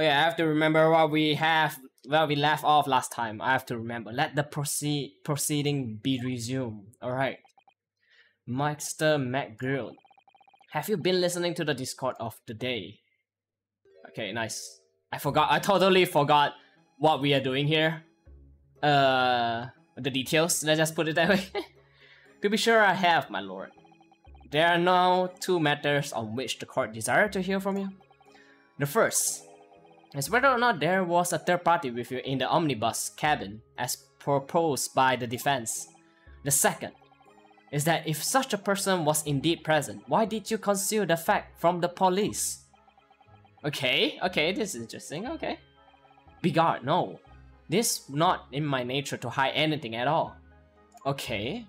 Okay, I have to remember what we have. Well, we left off last time. I have to remember. Let the proceeding be resumed. Alright. Meister McGrill, have you been listening to the Discord of the day? Okay, nice. I forgot. I totally forgot what we are doing here. The details. Let's just put it that way. To be sure I have, my lord. There are now two matters on which the court desire to hear from you. The first is whether or not there was a third party with you in the omnibus cabin as proposed by the defense. The second is that if such a person was indeed present, why did you conceal the fact from the police? Okay, okay, this is interesting, okay. Bigard, no. This not in my nature to hide anything at all. Okay.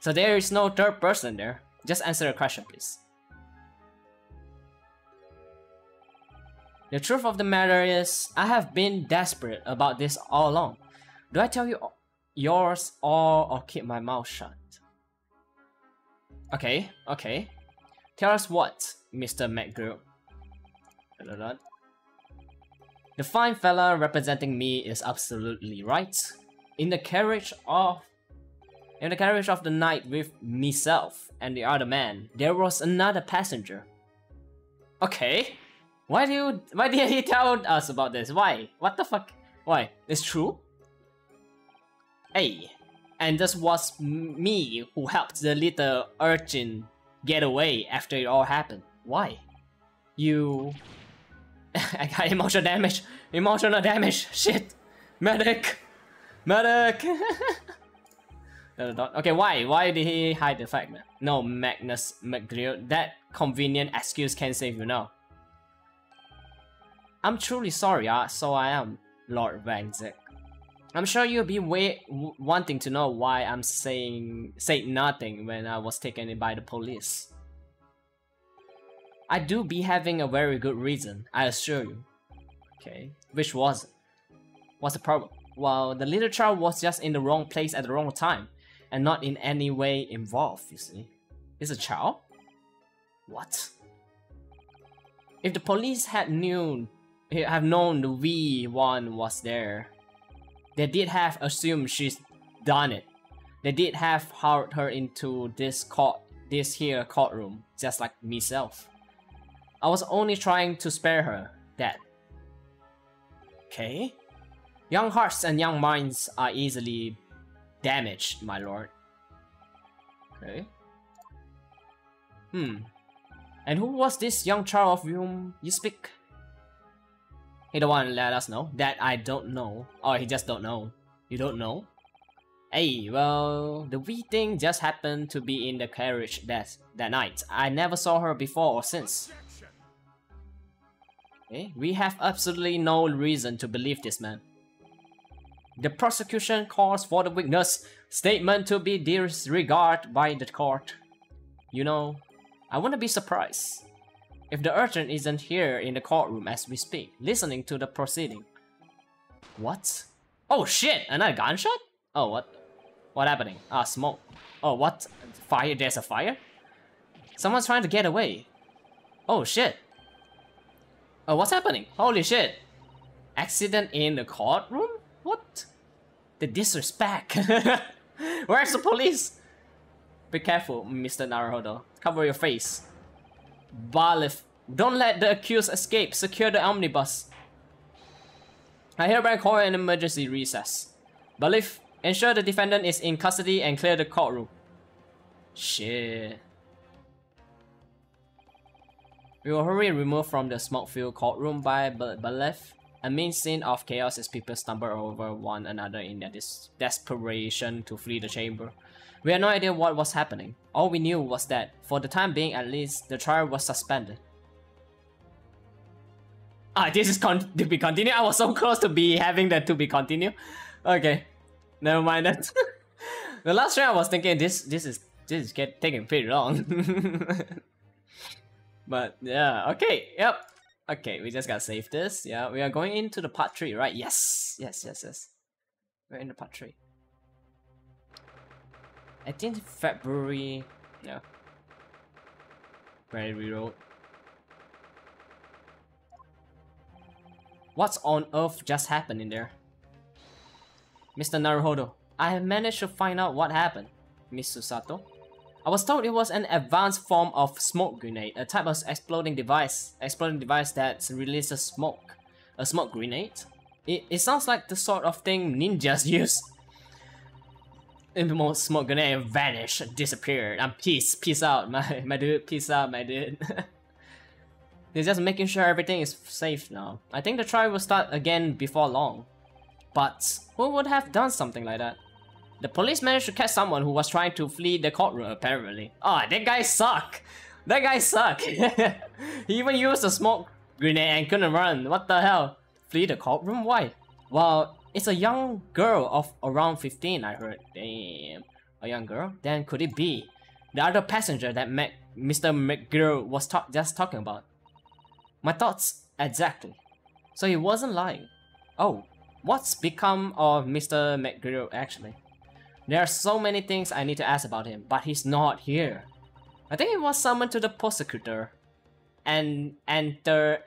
So there is no third person there. Just answer the question, please. The truth of the matter is, I have been desperate about this all along. Do I tell you yours or keep my mouth shut? Okay, okay. Tell us what, Mr. McGrill. The fine fella representing me is absolutely right. In the carriage of the night with myself and the other man, there was another passenger. Okay. Why did he tell us about this? Why? What the fuck? Why? It's true? Hey, and this was me who helped the little urchin get away after it all happened. Why? You... I got emotional damage. Emotional damage. Shit. Medic. Medic. Okay, why? Why did he hide the fact, man? No, Magnus McGrill. That convenient excuse can't save you now. I'm truly sorry, so I am, Lord van Zieks. I'm sure you'll be wanting to know why I'm saying nothing when I was taken in by the police. I do be having a very good reason, I assure you. Okay, which was it? What's the problem? Well, the little child was just in the wrong place at the wrong time, and not in any way involved, you see. It's a child? What? If the police had known the wee one was there, they did have assumed she's done it. They did have hired her into this here courtroom, just like myself. I was only trying to spare her that. Okay? Young hearts and young minds are easily damaged, my lord. Okay. Hmm. And who was this young child of whom you speak? He don't want to let us know. That I don't know. Or he just don't know. You don't know? Hey, well, the wee thing just happened to be in the carriage that night. I never saw her before or since. Okay, we have absolutely no reason to believe this man. The prosecution calls for the witness statement to be disregarded by the court. You know, I wouldn't be surprised if the urchin isn't here in the courtroom as we speak, listening to the proceeding. What? Oh shit! Another gunshot? Oh, what? What happening? Ah, smoke. Oh, what? Fire? There's a fire? Someone's trying to get away. Oh shit. Oh, what's happening? Holy shit. Accident in the courtroom? What? The disrespect. Where's the police? Be careful, Mr. Naruhodo. Cover your face. Balif, don't let the accused escape. Secure the omnibus. I hereby call an emergency recess. Balif, ensure the defendant is in custody and clear the courtroom. Shit. We will hurry remove from the smoke-filled courtroom by Balif. A mean scene of chaos as people stumble over one another in their desperation to flee the chamber. We had no idea what was happening. All we knew was that, for the time being at least, the trial was suspended. Ah, this is to be continued? I was so close to be having that to be continued. Okay, never mind that. The last round I was thinking, this is taking pretty long. But yeah, okay, yep. Okay, we just gotta save this. Yeah, we are going into the part 3, right? Yes, yes, yes, yes. We're in the part 3. I think February... no. Very reroll. What's on earth just happened in there? Mr. Naruhodo, I have managed to find out what happened. Miss Susato, I was told it was an advanced form of smoke grenade, a type of exploding device that releases smoke. A smoke grenade? It sounds like the sort of thing ninjas use. The smoke grenade vanished, disappeared. I'm peace out, my dude, peace out, my dude. They're just making sure everything is safe now. I think the trial will start again before long. But who would have done something like that? The police managed to catch someone who was trying to flee the courtroom, apparently. Ah, oh, that guy suck! That guy suck! He even used a smoke grenade and couldn't run. What the hell? Flee the courtroom? Why? Well, it's a young girl of around 15, I heard. Damn. A young girl? Then could it be the other passenger that Mr. McGrill was just talking about? My thoughts exactly. So he wasn't lying. Oh, what's become of Mr. McGrill actually? There are so many things I need to ask about him, but he's not here. I think he was summoned to the prosecutor and enter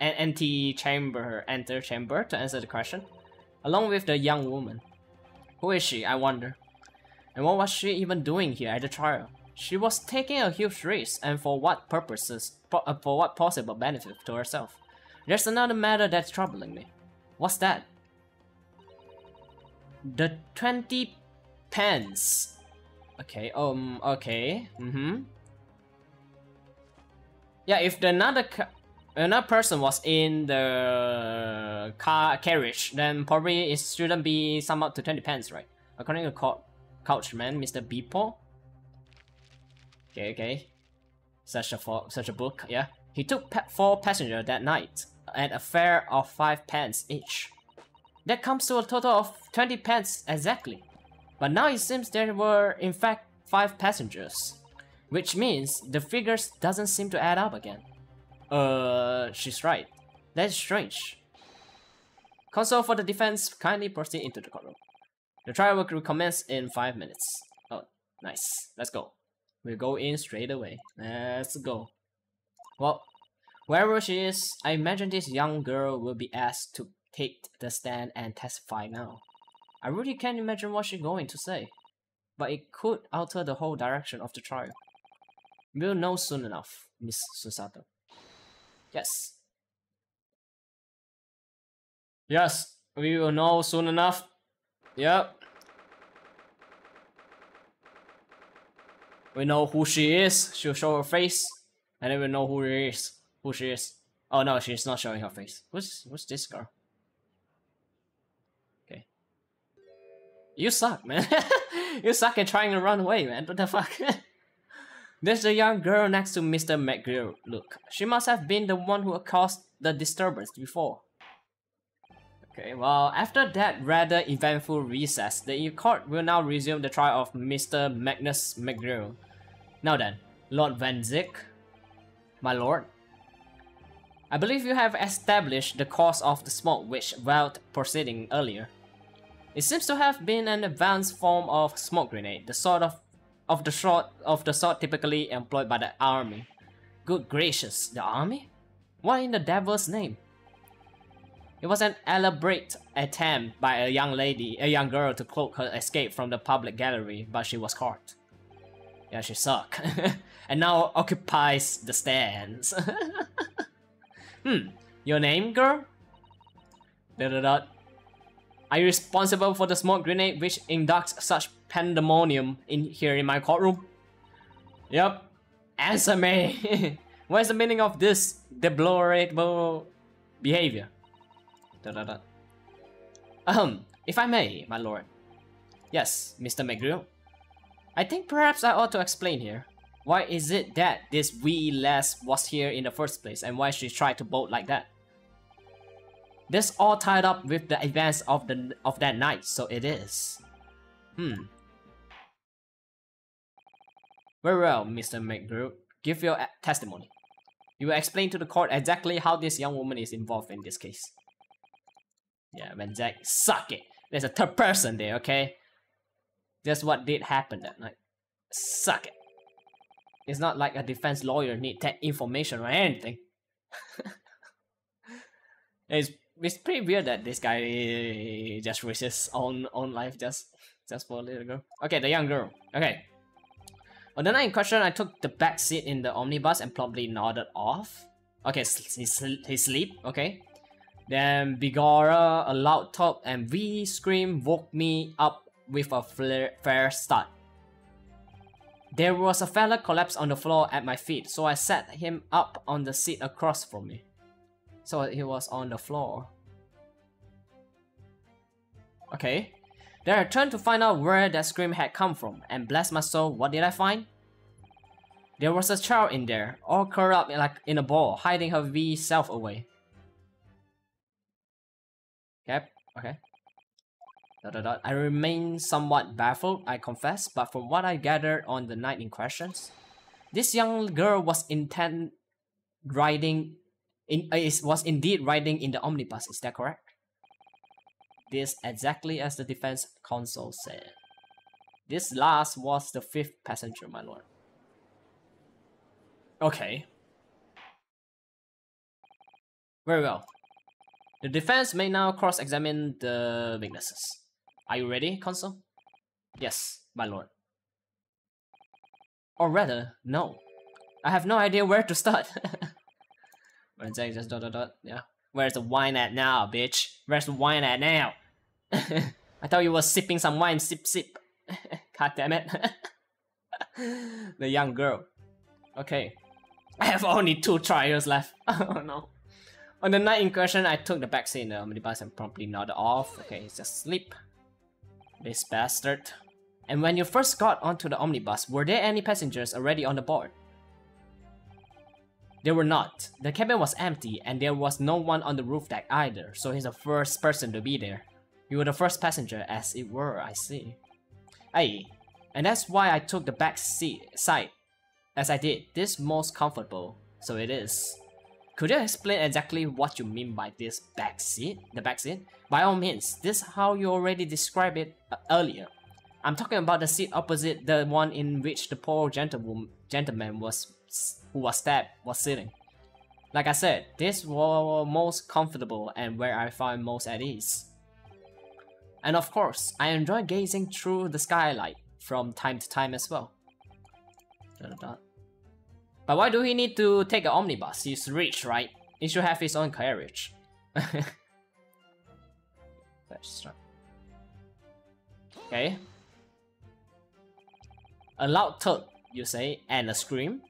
chamber to answer the question, along with the young woman. Who is she, I wonder? And what was she even doing here at the trial? She was taking a huge risk, and for what purposes, for what possible benefit to herself? There's another matter that's troubling me. What's that? The 20 pence. Okay, okay, Yeah, if another person was in the carriage, then probably it shouldn't be summed up to 20 pence, right? According to Couchman, Mr. Beeple. Okay, okay. Such a book, yeah. He took 4 passengers that night at a fare of 5 pence each. That comes to a total of 20 pence exactly. But now it seems there were in fact 5 passengers, which means the figures doesn't seem to add up again. She's right. That's strange. Counsel for the defense, kindly proceed into the courtroom. The trial will commence in 5 minutes. Oh, nice. Let's go. We'll go in straight away. Let's go. Well, wherever she is, I imagine this young girl will be asked to take the stand and testify now. I really can't imagine what she's going to say, but it could alter the whole direction of the trial. We'll know soon enough, Miss Susato. Yes. Yes, we will know soon enough. Yep. We know who she is. She'll show her face, and then we know who she is. Oh no, she's not showing her face. Who's this girl? Okay. You suck, man. You suck at trying to run away, man. What the fuck? There's the young girl next to Mr. McGrill. Look, she must have been the one who caused the disturbance before. Okay, well, after that rather eventful recess, the court will now resume the trial of Mr. Magnus McGrill. Now then, Lord van Zieks, my lord, I believe you have established the cause of the smoke which veiled proceeding earlier. It seems to have been an advanced form of smoke grenade, the sort of the sort typically employed by the army. Good gracious, the army? What in the devil's name? It was an elaborate attempt by a young girl to cloak her escape from the public gallery, but she was caught. Yeah, she sucked. And now occupies the stands. Your name, girl? Are you responsible for the smoke grenade which inducts such pandemonium in here in my courtroom? Yep. Answer me. What is the meaning of this deplorable behavior? If I may, my lord. Yes, Mr. McGrill. I think perhaps I ought to explain here. Why is it that this wee lass was here in the first place and why she tried to bolt like that? This all tied up with the events of that night, so it is. Very well, Mr. McGrill. Give your testimony. You will explain to the court exactly how this young woman is involved in this case. Yeah, Van Zieks, suck it. There's a third person there, okay? That's what did happen that night. Suck it. It's not like a defense lawyer needs that information or anything. It's It's pretty weird that this guy just wishes on life just for a little girl. Okay, the young girl. Okay. On the night in question, I took the back seat in the omnibus and promptly nodded off. Okay, his sleep. Okay. Then Bigora, a loud top, and wee scream woke me up with a fair start. There was a fella collapsed on the floor at my feet, so I sat him up on the seat across from me. So he was on the floor. Okay. Then I turned to find out where that scream had come from, and bless my soul, what did I find? There was a child in there, all curled up like in a ball, hiding her wee self away. Yep, okay. I remained somewhat baffled, I confess, but from what I gathered on the night in questions, this young girl was indeed riding in the omnibus, is that correct? This exactly as the defense counsel said. This last was the 5th passenger, my lord. Okay. Very well. The defense may now cross-examine the witnesses. Are you ready, counsel? Yes, my lord. Or rather, no. I have no idea where to start. Van Zieks just ... yeah. Where's the wine at now, bitch? Where's the wine at now? I thought you were sipping some wine, sip. God damn it. The young girl. Okay. I have only 2 trials left. Oh no. On the night in question, I took the back seat in the omnibus and promptly nodded off. Okay, he's just asleep. This bastard. And when you first got onto the omnibus, were there any passengers already on the board? There were not. The cabin was empty and there was no one on the roof deck either, so he's the first person to be there. You were the first passenger, as it were, I see. Aye. And that's why I took the back side, as I did. This most comfortable, so it is. Could you explain exactly what you mean by this back seat? The back seat? By all means, this is how you already described it earlier. I'm talking about the seat opposite the one in which the poor gentleman who was stabbed was sitting. Like I said, this was most comfortable and where I found most at ease. And of course, I enjoy gazing through the skylight from time to time as well. But why do he need to take an omnibus? He's rich, right? He should have his own carriage. Okay. A loud thud, you say, and a scream?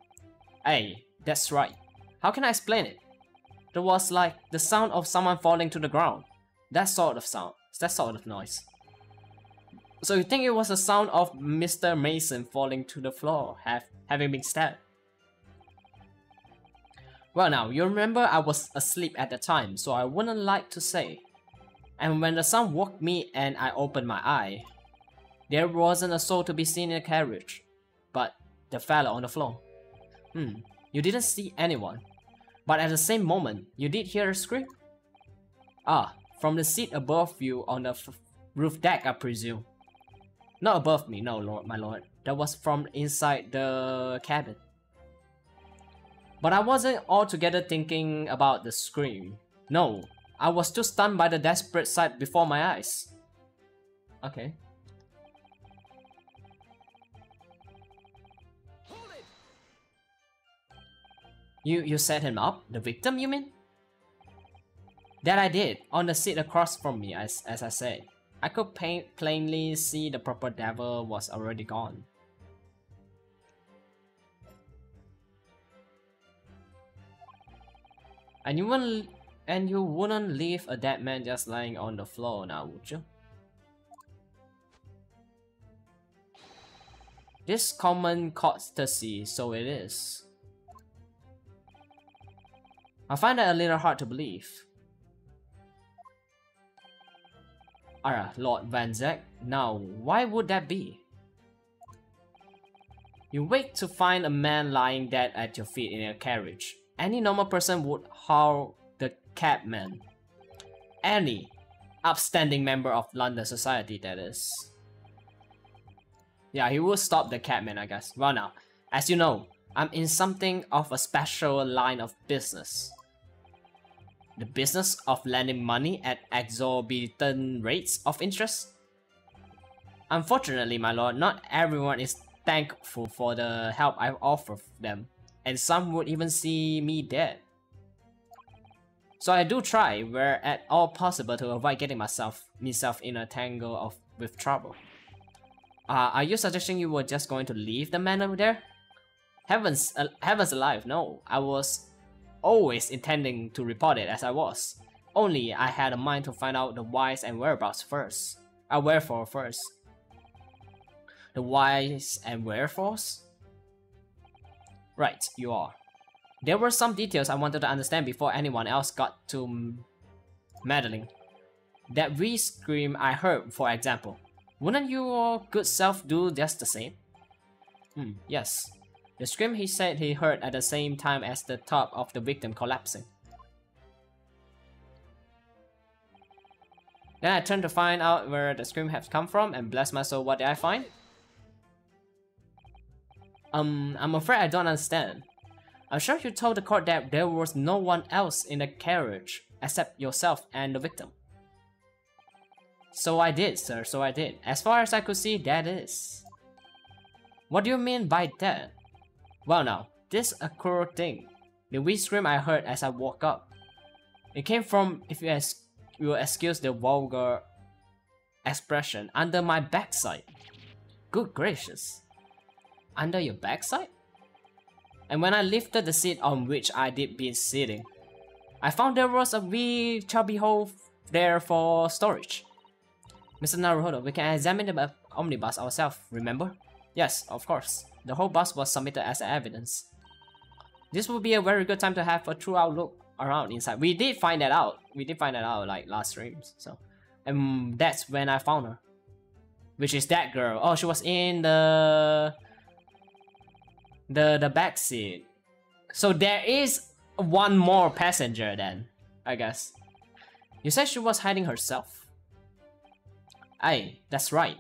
Hey, that's right. How can I explain it? There was like the sound of someone falling to the ground. That sort of sound. That sort of noise. So you think it was the sound of Mr. Mason falling to the floor, having been stabbed? Well now, you remember I was asleep at the time, so I wouldn't like to say. And when the sun woke me and I opened my eye, there wasn't a soul to be seen in the carriage, but the fella on the floor. You didn't see anyone, but at the same moment, you did hear a scream? Ah, from the seat above you on the roof deck, I presume. Not above me, no, lord, my lord. That was from inside the cabin. But I wasn't altogether thinking about the scream. No, I was too stunned by the desperate sight before my eyes. Okay. You set him up? The victim, you mean? That I did, on the seat across from me, as I said. I could plainly see the proper devil was already gone. And you wouldn't leave a dead man just lying on the floor now, would you? This common courtesy, so it is. I find that a little hard to believe. Ara, Lord Van Zieks, now why would that be? You wake to find a man lying dead at your feet in a carriage. Any normal person would hail the cabman. Any upstanding member of London society, that is. Yeah, he will stop the cabman, I guess. Well now, as you know, I'm in something of a special line of business. the business of lending money at exorbitant rates of interest? Unfortunately, my lord, not everyone is thankful for the help I've offered them, and some would even see me dead. So I do try, where at all possible, to avoid getting myself in a tangle with trouble. Are you suggesting you were just going to leave the man over there? Heavens alive, no. I was always intending to report it as I was. Only I had a mind to find out the whys and whereabouts first. Wherefore first. The whys and wherefores? Right, you are. There were some details I wanted to understand before anyone else got to meddling. That wee scream I heard, for example. Wouldn't your good self do just the same? Yes. The scream he said he heard at the same time as the top of the victim collapsing. Then I turned to find out where the scream had come from, and bless my soul, what did I find? I'm afraid I don't understand. I'm sure you told the court that there was no one else in the carriage except yourself and the victim. So I did, sir, so I did. As far as I could see, that is. What do you mean by that? Well now, this a cruel thing. The wee scream I heard as I woke up. It came from, if you excuse the vulgar expression, under my backside. Good gracious. Under your backside? And when I lifted the seat on which I did be sitting, I found there was a wee chubby hole there for storage. Mr. Naruhodo, we can examine the omnibus ourselves, remember? Yes, of course. The whole bus was submitted as evidence. This would be a very good time to have a true outlook around inside. We did find that out. We did find that out like last streams. So, and that's when I found her. Which is that girl. Oh, she was in the back seat. So there is one more passenger then, I guess. You said she was hiding herself. Aye, that's right.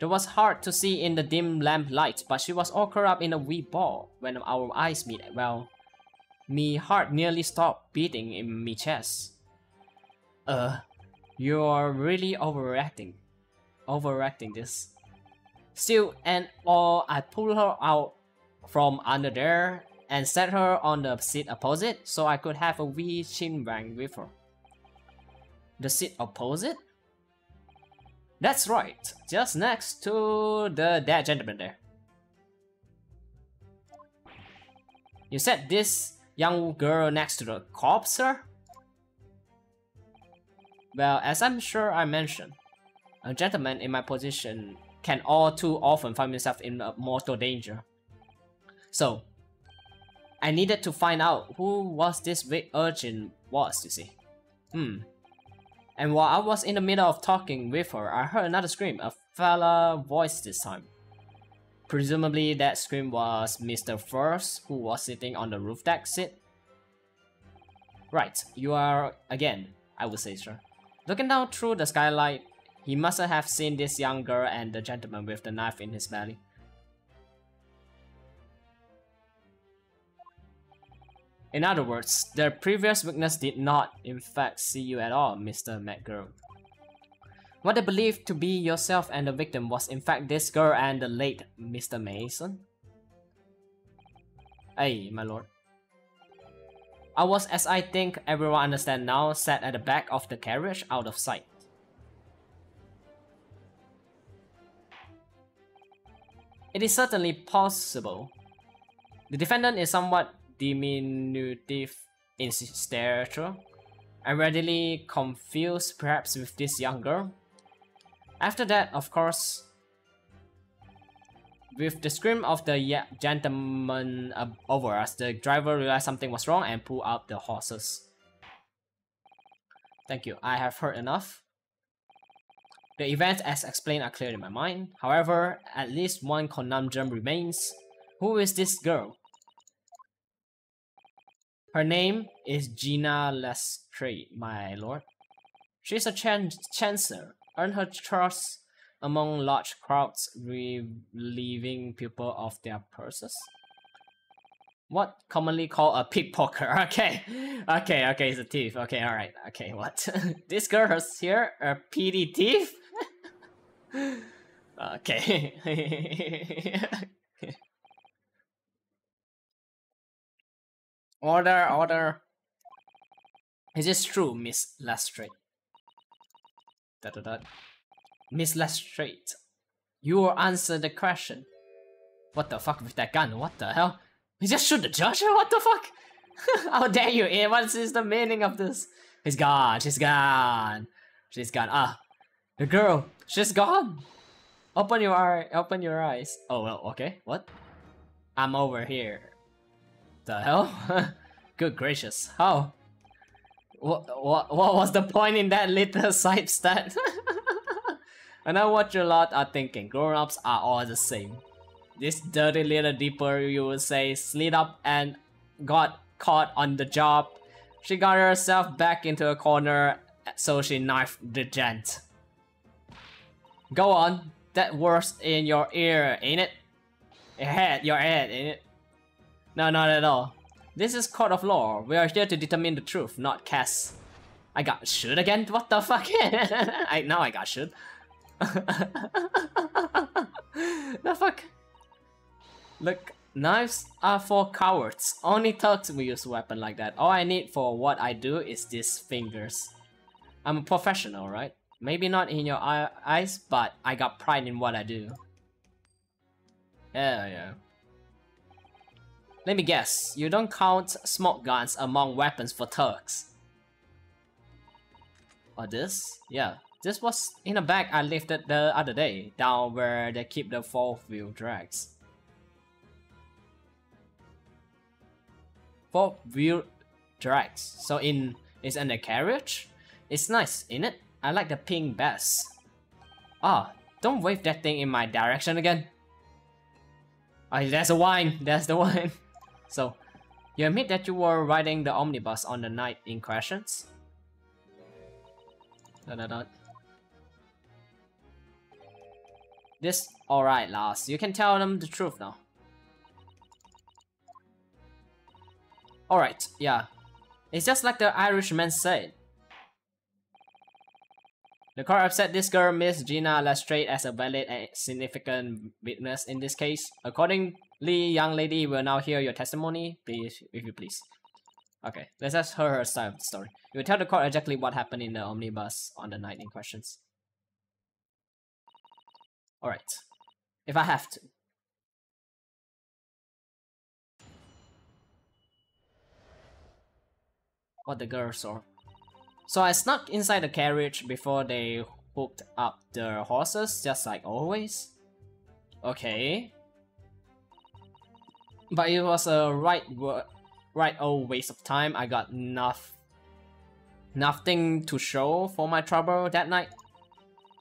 It was hard to see in the dim lamplight, but she was all curled up in a wee ball when our eyes met. Well, me heart nearly stopped beating in me chest. You're really overreacting. Overreacting this. Still and all, I pulled her out from under there and set her on the seat opposite so I could have a wee chin bang with her. The seat opposite? That's right, just next to that gentleman there. You said this young girl next to the corpse, sir? Well, as I'm sure I mentioned, a gentleman in my position can all too often find himself in mortal danger. So, I needed to find out who was this big urchin was, you see. And while I was in the middle of talking with her, I heard another scream, a fella voice this time. Presumably that scream was Mr. First, who was sitting on the roof deck seat. Right, you are again, I would say, sir. Looking down through the skylight, he must have seen this young girl and the gentleman with the knife in his belly. In other words, their previous witness did not, in fact, see you at all, Mr. McGrill. What they believed to be yourself and the victim was, in fact, this girl and the late Mr. Mason? Aye, my lord. I was, as I think everyone understands now, sat at the back of the carriage, out of sight. It is certainly possible. The defendant is somewhat diminutive in stature, and readily confused perhaps with this young girl. After that, of course, with the scream of the gentleman over us, the driver realized something was wrong and pulled up the horses. Thank you, I have heard enough. The events as explained are clear in my mind. However, at least one conundrum remains. Who is this girl? Her name is Gina Lestrade, my lord. She is a chancellor, earned her trust among large crowds, relieving people of their purses. What commonly called a pickpocket? Okay, it's a thief. Okay, alright. Okay, what? This girl is here, a PD thief? Okay. Order. Is this true, Miss Lestrade? Miss Lestrade, you will answer the question. What the fuck with that gun? What the hell? He just shoot the judge? What the fuck? How dare you? What is the meaning of this? He's gone. She's gone. She's gone. Ah, the girl. She's gone. Open your eyes. Oh well. Okay. What? I'm over here. The hell? Good gracious. How? What was the point in that little side stat? I know what you lot are thinking. Grown-ups are all the same. This dirty little deeper, you would say, slid up and got caught on the job. She got herself back into a corner, so she knifed the gent. Go on, that works in your ear, ain't it? Your head, ain't it? No, not at all. This is court of law. We are here to determine the truth, not cast. I got shoot again? What the fuck? Now I got shoot. The fuck? Look, knives are for cowards. Only thugs will use a weapon like that. All I need for what I do is these fingers. I'm a professional, right? Maybe not in your eyes, but I got pride in what I do. Hell yeah. Let me guess, you don't count smoke guns among weapons for thugs. Or this? Yeah. This was in a bag I lifted the other day, down where they keep the fourth-wheel drags. So it's in the carriage. It's nice, isn't it? I like the pink best. Ah, don't wave that thing in my direction again. Ah, that's the wine. That's the wine. So, you admit that you were riding the omnibus on the night in questions? This alright, Lars. You can tell them the truth now. Alright, yeah. It's just like the Irishman said. The court upset this girl, Miss Gina Lestrade, as a valid and significant witness in this case. Accordingly, young lady will now hear your testimony, please, if you please. Okay, let's ask her side of the story. You will tell the court exactly what happened in the omnibus on the night in questions. Alright. If I have to. What the girl saw. So I snuck inside the carriage before they hooked up their horses, just like always. Okay. But it was a right old waste of time. I got nothing to show for my trouble that night.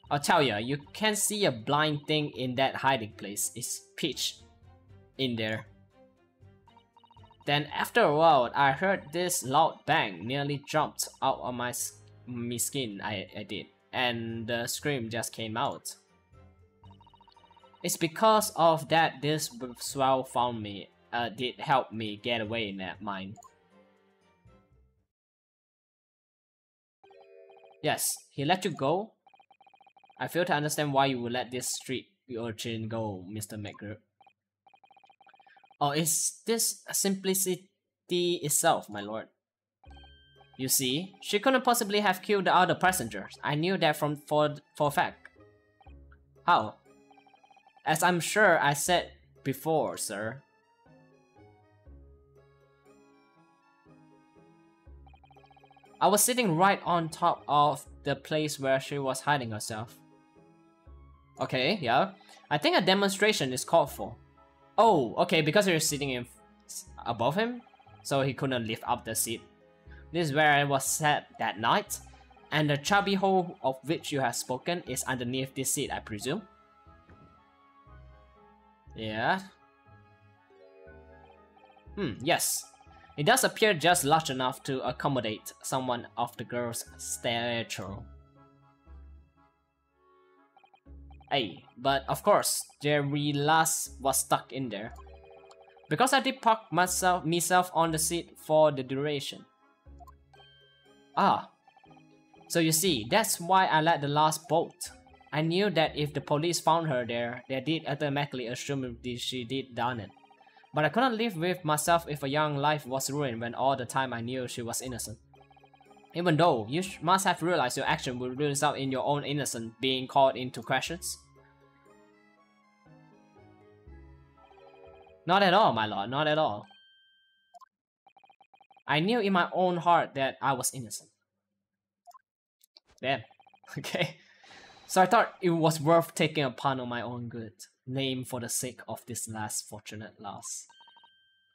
I'll tell ya, you can't see a blind thing in that hiding place. It's pitch in there. Then after a while, I heard this loud bang, nearly jumped out of my skin, I did, and the scream just came out. It's because of that this swell found me, did help me get away in that mine. Yes, he let you go? I fail to understand why you would let this street urchin go, Mr. McGrill. Or is this simplicity itself, my lord? You see, she couldn't possibly have killed the other passengers. I knew that for a fact. How? As I'm sure I said before, sir. I was sitting right on top of the place where she was hiding herself. Okay, yeah. I think a demonstration is called for. Oh, okay, because you're sitting above him, so he couldn't lift up the seat. This is where it was set that night, and the chubby hole of which you have spoken is underneath this seat, I presume? Yeah. Yes. It does appear just large enough to accommodate someone of the girl's stature. But of course, Jerry Lass was stuck in there. because I did park myself on the seat for the duration. Ah, so you see, that's why I let the last bolt. I knew that if the police found her there, they did automatically assume that she did done it. But I couldn't live with myself if a young life was ruined when all the time I knew she was innocent. Even though, you must have realized your action would result in your own innocence being called into questions. Not at all, my lord, not at all. I knew in my own heart that I was innocent. Damn. Okay. So I thought it was worth taking a pun on my own good name for the sake of this last fortunate loss.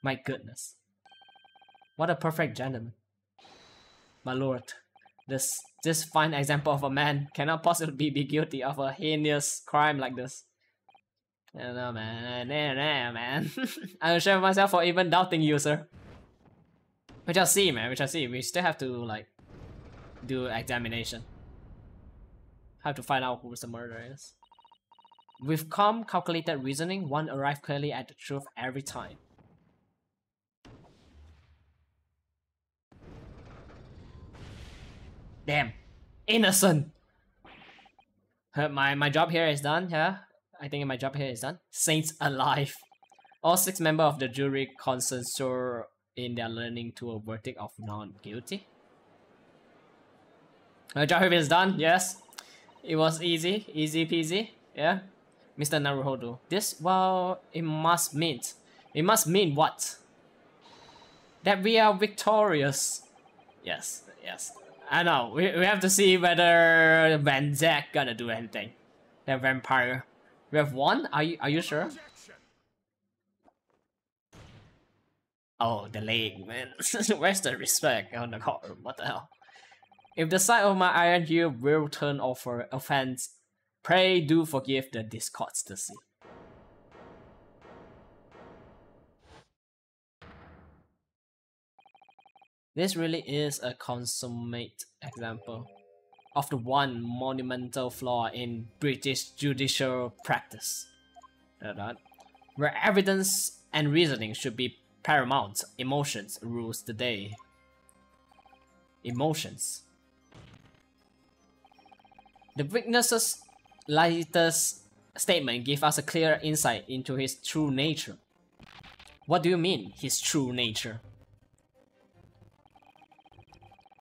My goodness. What a perfect gentleman. My lord, this fine example of a man cannot possibly be guilty of a heinous crime like this. No, man. No, man. I'm ashamed of myself for even doubting you, sir. We shall see, man. We shall see. We still have to, like, do examination. Have to find out who the murderer is. With calm, calculated reasoning, one arrives clearly at the truth every time. Damn. Innocent! My job here is done, yeah? I think my job here is done. Saints alive. All six members of the jury consensor in their learning to a verdict of non-guilty. My job here is done, yes. It was easy, easy peasy, yeah? Mr. Naruhodo. This, well, it must mean what? That we are victorious. Yes, yes. I know, we have to see whether Van Zieks gonna do anything. The vampire. We have won? Are you sure? Oh, the leg, man. Where's the respect on the court? What the hell? If the sight of my iron heel will turn over offense, pray do forgive the discourtesy. This really is a consummate example of the one monumental flaw in British judicial practice, where evidence and reasoning should be paramount. Emotions rules the day. Emotions. The witness's latest statement gives us a clear insight into his true nature. What do you mean, his true nature?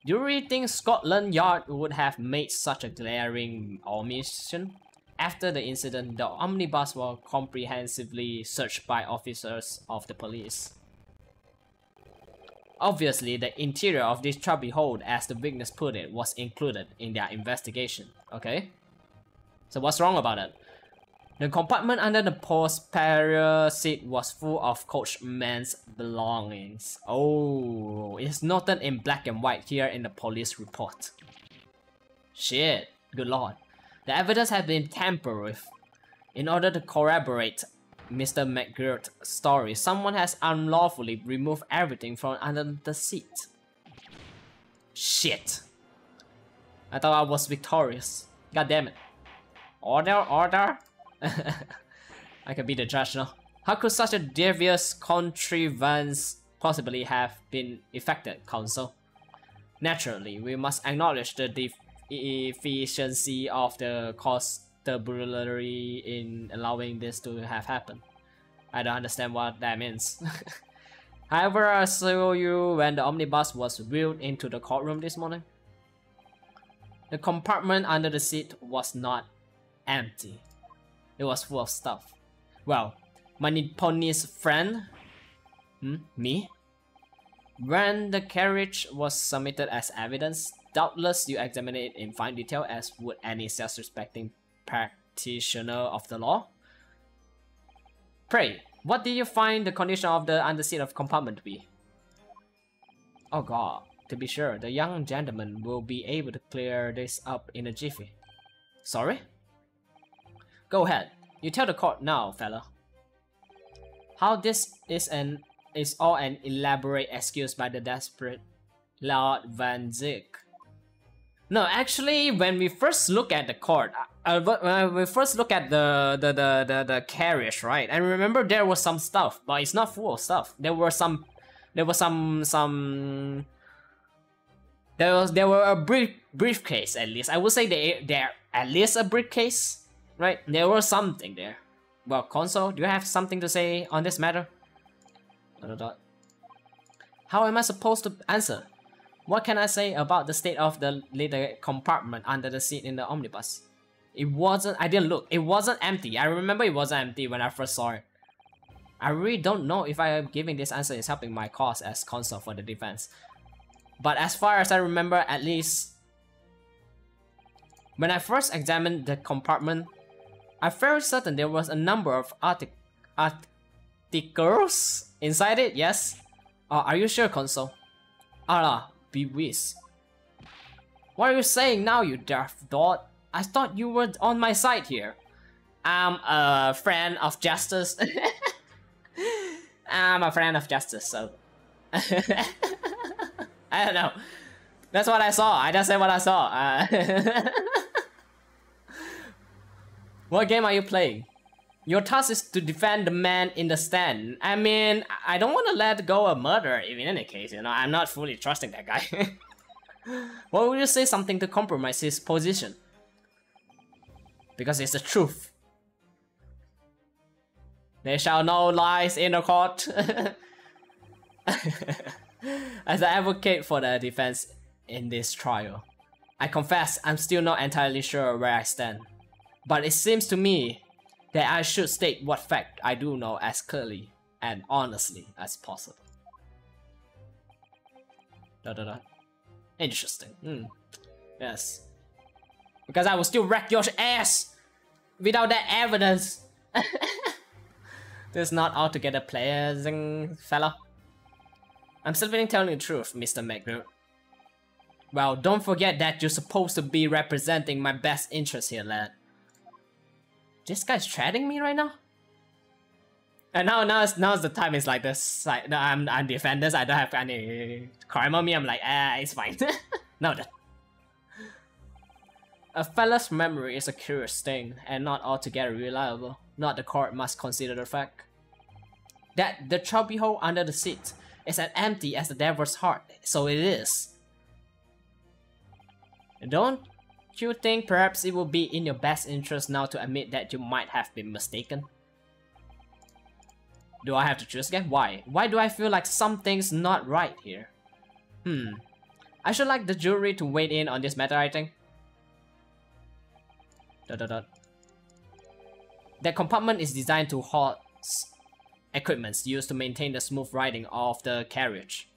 Do you really think Scotland Yard would have made such a glaring omission? After the incident, the omnibus was comprehensively searched by officers of the police. Obviously, the interior of this chubby hole, as the witness put it, was included in their investigation, okay? So what's wrong about it? The compartment under the posterior seat was full of coachman's belongings. Oh, it's noted in black and white here in the police report. Shit, good lord. The evidence had been tampered with. In order to corroborate Mr. McGrill's story, someone has unlawfully removed everything from under the seat. Shit. I thought I was victorious. God damn it. Order, order. I can be the judge now. How could such a devious contrivance possibly have been effected, counsel? Naturally, we must acknowledge the efficiency of the constabulary in allowing this to have happened. I don't understand what that means. However, I saw you when the omnibus was wheeled into the courtroom this morning. The compartment under the seat was not empty. It was full of stuff. Well, my Nipponese friend, me, when the carriage was submitted as evidence, doubtless you examined it in fine detail, as would any self-respecting practitioner of the law. Pray, what did you find the condition of the underseat of compartment to be? Oh god, to be sure, the young gentleman will be able to clear this up in a jiffy. Sorry? Go ahead, you tell the court now, fella. How this is all an elaborate excuse by the desperate Lord van Zieks. No, actually, when we first look at the court, When we first look at the carriage, right? I remember there was some stuff, but it's not full of stuff. There were a briefcase at least. I would say there at least a briefcase, right? There was something there. Well, Consul, do you have something to say on this matter? How am I supposed to answer? What can I say about the state of the little compartment under the seat in the omnibus? I didn't look. It wasn't empty. I remember it wasn't empty when I first saw it. I really don't know if I am giving this answer is helping my cause as Consul for the defense. But as far as I remember, at least when I first examined the compartment, I'm very certain there was a number of articles inside it, yes? Are you sure, Consul? Allah, be whiz. What are you saying now, you daft dog? I thought you were on my side here. I'm a friend of justice. I'm a friend of justice, so... I don't know. That's what I saw. I just said what I saw. What game are you playing? Your task is to defend the man in the stand. I mean, I don't want to let go of murder, in any case, you know, I'm not fully trusting that guy. Why would you say something to compromise his position? Because it's the truth. There shall no lies in the court. As I advocate for the defense in this trial, I confess I'm still not entirely sure where I stand. But it seems to me that I should state what fact I do know as clearly and honestly as possible. Interesting. Yes. Because I will still wreck your ass without that evidence. This is not altogether pleasant, fella. I'm simply telling you the truth, Mr. McGrill. Well, don't forget that you're supposed to be representing my best interest here, lad. This guy's treading me right now? And now's the time is like this. Like, no, I'm defenders, I don't have any crime on me, I'm like, it's fine. No, that. A fella's memory is a curious thing and not altogether reliable. Not the court must consider the fact that the chubby hole under the seat is as empty as the devil's heart, so it is. Don't you think perhaps it would be in your best interest now to admit that you might have been mistaken? Do I have to choose again? Why? Why do I feel like something's not right here? I should like the jury to weigh in on this matter, I think. That compartment is designed to hold equipments used to maintain the smooth riding of the carriage.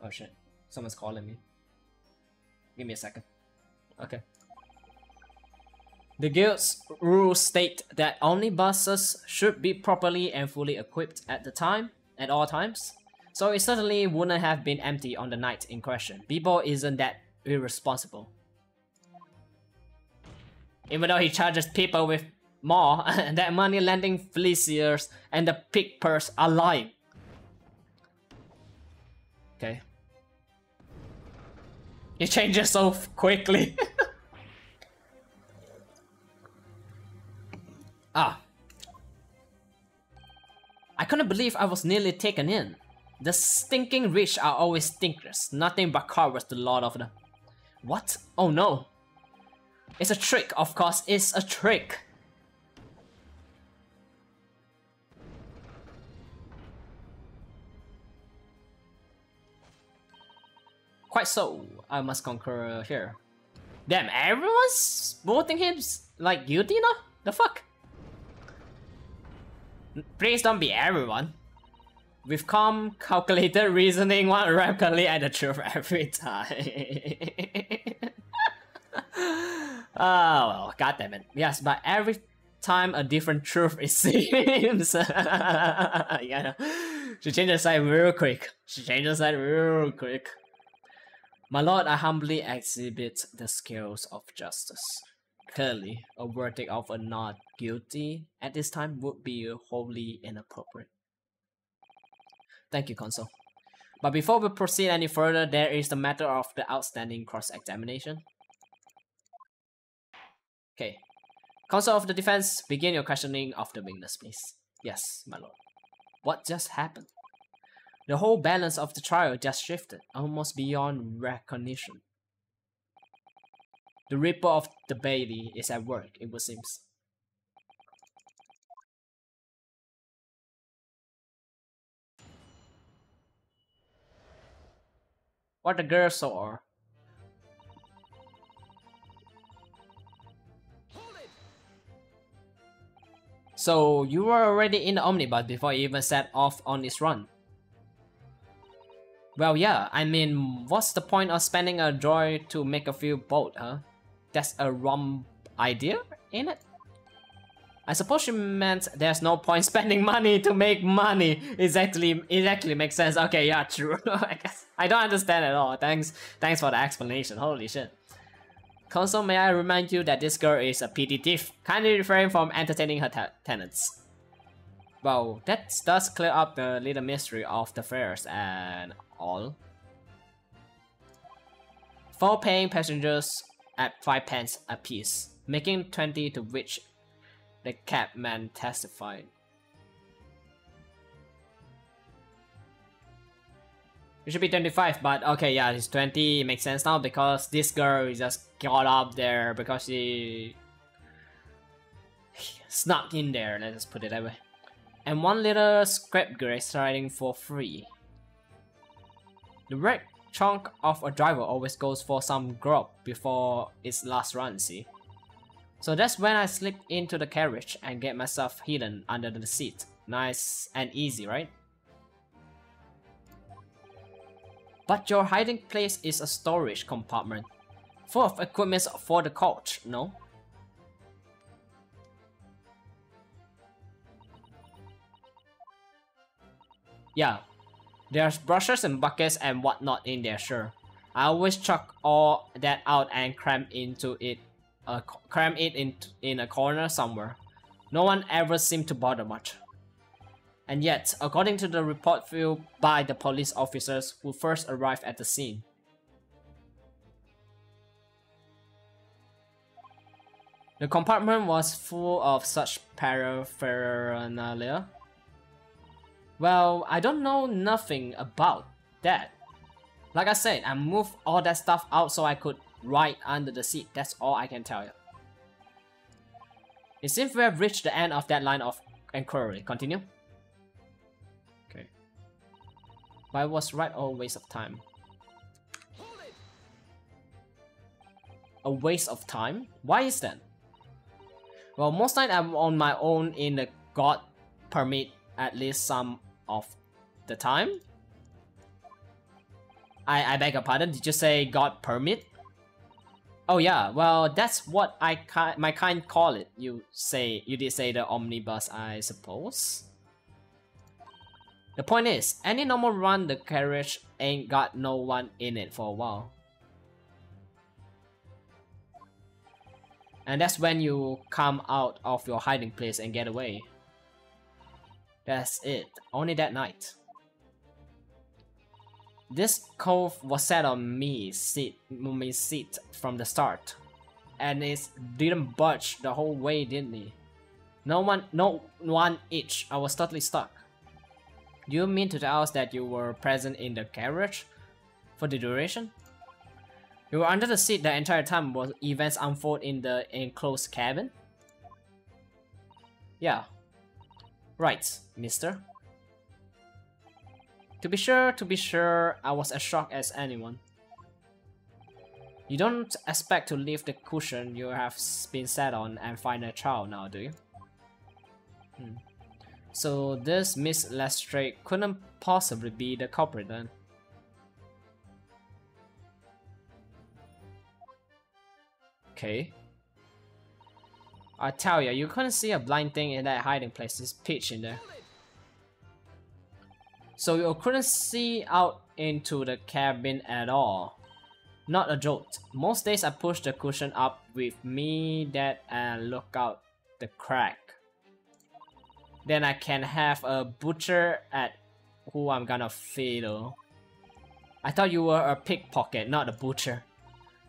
Oh shit, someone's calling me. Give me a second. Okay. The guild's rules state that only buses should be properly and fully equipped at all times. So it certainly wouldn't have been empty on the night in question. Bebo isn't that irresponsible. Even though he charges people with more, that money lending fleeciers and the pig purse are lying. Okay. It changes so quickly. I couldn't believe I was nearly taken in. The stinking rich are always stinkers. Nothing but cowards the lot of them. What? Oh no. It's a trick, of course, it's a trick. Quite so, I must concur here. Damn, everyone's voting him like guilty now? The fuck? Please don't be everyone. With calm, calculated reasoning, one rapidly at the truth every time. Oh, well, goddammit. Yes, but every time a different truth it seems. Yeah. She changed her side real quick. My lord, I humbly exhibit the scales of justice. Clearly, a verdict of a not guilty at this time would be wholly inappropriate. Thank you, Consul. But before we proceed any further, there is the matter of the outstanding cross-examination. Okay. Counsel of the defense, begin your questioning of the witness, please. Yes, my lord. What just happened? The whole balance of the trial just shifted, almost beyond recognition. The Ripper of the Bailey is at work, it would seem. What the girl saw. So, you were already in the omnibus before you even set off on this run. Well, yeah, I mean, what's the point of spending a joy to make a few bold, huh? That's a wrong idea, ain't it? I suppose she meant there's no point spending money to make money. Exactly makes sense. Okay, yeah, true. I guess I don't understand at all. Thanks for the explanation. Holy shit. Counsel, may I remind you that this girl is a petty thief. Kindly refrain from entertaining her tenants. Well, that does clear up the little mystery of the fares and all. 4 paying passengers at 5 pence apiece, making 20, to which the cabman testified. It should be 25, but okay, yeah, it's 20. It makes sense now because this girl is just got up there because she snuck in there. Let's just put it that way. And 1 little scrap grace riding for free. The red chunk of a driver always goes for some grub before its last run, see. So that's when I slip into the carriage and get myself hidden under the seat. Nice and easy, right? But your hiding place is a storage compartment, full of equipment for the coach, no? Yeah, there's brushes and buckets and whatnot in there, sure. I always chuck all that out and cram it in a corner somewhere. No one ever seemed to bother much. And yet, according to the report filed by the police officers who first arrived at the scene, the compartment was full of such paraphernalia. Well, I don't know nothing about that. Like I said, I moved all that stuff out so I could right under the seat, that's all I can tell you. It seems we have reached the end of that line of inquiry. Continue. Okay. But it was right or a waste of time? A waste of time? Why is that? Well, most night I'm on my own in the God permit at least some of the time. I beg your pardon, did you say God permit? Oh yeah, well that's what my kind call it. You did say the omnibus, I suppose. The point is, any normal run the carriage ain't got no one in it for a while. And that's when you come out of your hiding place and get away. That's it, only that night. This cove was set on me seat from the start, and it didn't budge the whole way, didn't it? No one itch. I was totally stuck. Do you mean to tell us that you were present in the carriage for the duration? You were under the seat the entire time while events unfold in the enclosed cabin? Yeah. Right, mister. To be sure, I was as shocked as anyone. You don't expect to leave the cushion you have been sat on and find a child now, do you? So this Miss Lestrade couldn't possibly be the culprit then. Okay. I tell ya, you couldn't see a blind thing in that hiding place. It's pitch in there. So you couldn't see out into the cabin at all. Not a jolt. Most days I push the cushion up with me that and look out the crack. Then I can have a butcher at who I'm gonna fiddle. I thought you were a pickpocket, not a butcher.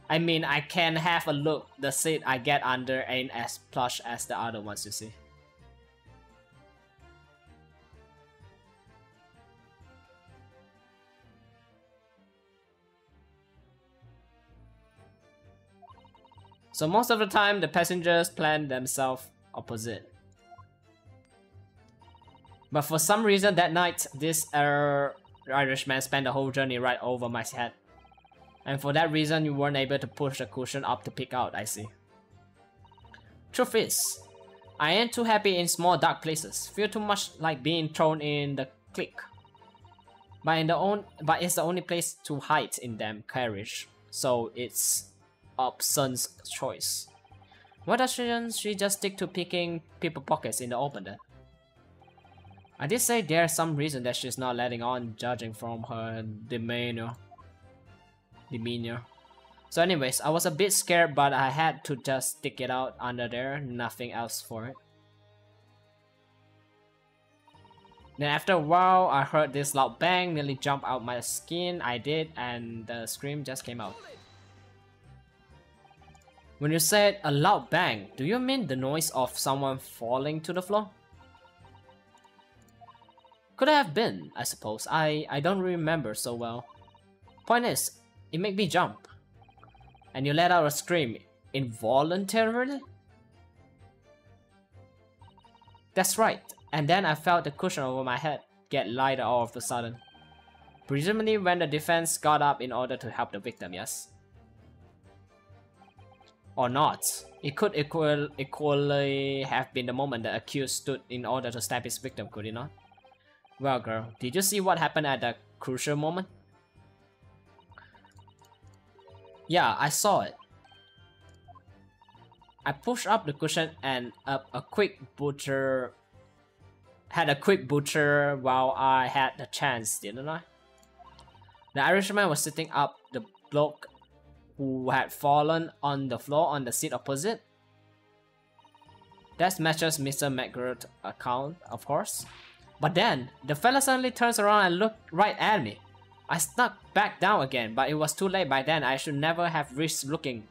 I mean, I can have a look. The seat I get under ain't as plush as the other ones, you see. So most of the time, the passengers plan themselves opposite. But for some reason that night, this Irishman spent the whole journey right over my head. And for that reason, you weren't able to push the cushion up to peek out, I see. Truth is, I ain't too happy in small dark places. Feel too much like being thrown in the clique. But it's the only place to hide in them carriage. So it's Upson's choice. Why doesn't she just stick to picking people's pockets in the open then? I did say there's some reason that she's not letting on, judging from her demeanor. So anyways, I was a bit scared, but I had to just stick it out under there, nothing else for it. Then after a while, I heard this loud bang, nearly jumped out my skin, I did, and the scream just came out. When you said a loud bang, do you mean the noise of someone falling to the floor? Could have been, I suppose. I don't remember so well. Point is, it made me jump. And you let out a scream involuntarily? That's right. And then I felt the cushion over my head get lighter all of a sudden. Presumably when the defense got up in order to help the victim, yes? Or not. It could equally have been the moment the accused stood in order to stab his victim, could it not? Well girl, did you see what happened at that crucial moment? Yeah, I saw it. I pushed up the cushion and had a quick butcher while I had the chance, didn't I? The Irishman was sitting up, the bloke who had fallen on the floor on the seat opposite. That matches Mr. McGrill's account, of course. But then, the fella suddenly turns around and looked right at me. I snuck back down again, but it was too late by then. I should never have risked looking.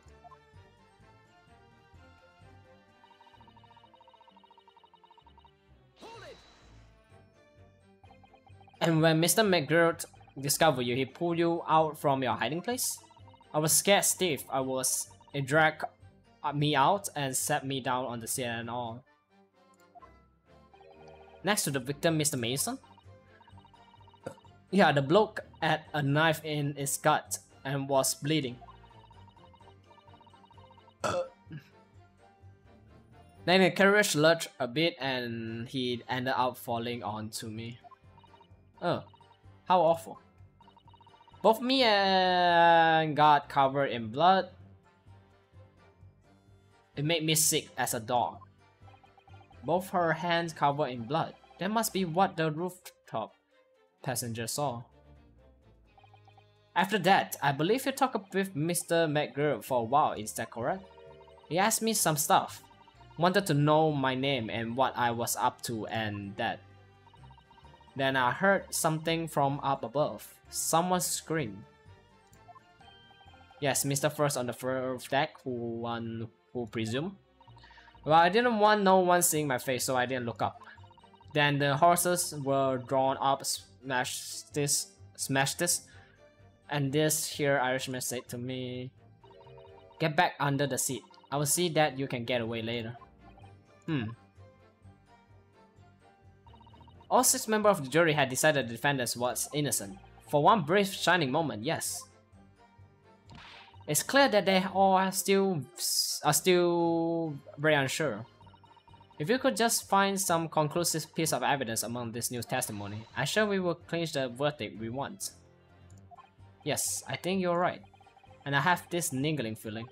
And when Mr. McGrill discovered you, he pulled you out from your hiding place? I was scared stiff. It dragged me out and set me down on the seat and all. Next to the victim, Mr. Mason? Yeah, the bloke had a knife in his gut and was bleeding. Then the carriage lurched a bit and he ended up falling onto me. Oh, how awful. Both me and got covered in blood. It made me sick as a dog. Both her hands covered in blood. That must be what the rooftop passenger saw. After that, I believe you talked with Mr. McGrill for a while, is that correct? He asked me some stuff. Wanted to know my name and what I was up to and that. Then I heard something from up above. Someone screamed. Yes, Mr. First on the first deck, who presume. Well, I didn't want no one seeing my face, so I didn't look up. Then the horses were drawn up, smash this. And this here Irishman said to me, "Get back under the seat. I will see that you can get away later." All six members of the jury had decided the defendant was innocent. For one brief shining moment, yes. It's clear that they all are still very unsure. If you could just find some conclusive piece of evidence among this new testimony, I'm sure we will clinch the verdict we want. Yes, I think you're right. And I have this niggling feeling.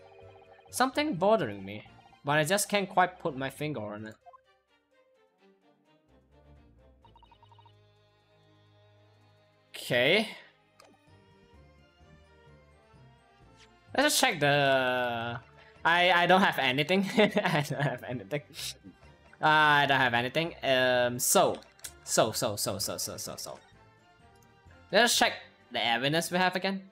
Something bothering me, but I just can't quite put my finger on it. Okay. Let's just check the... I don't have anything. I don't have anything. I don't have anything. So. Let's check the evidence we have again.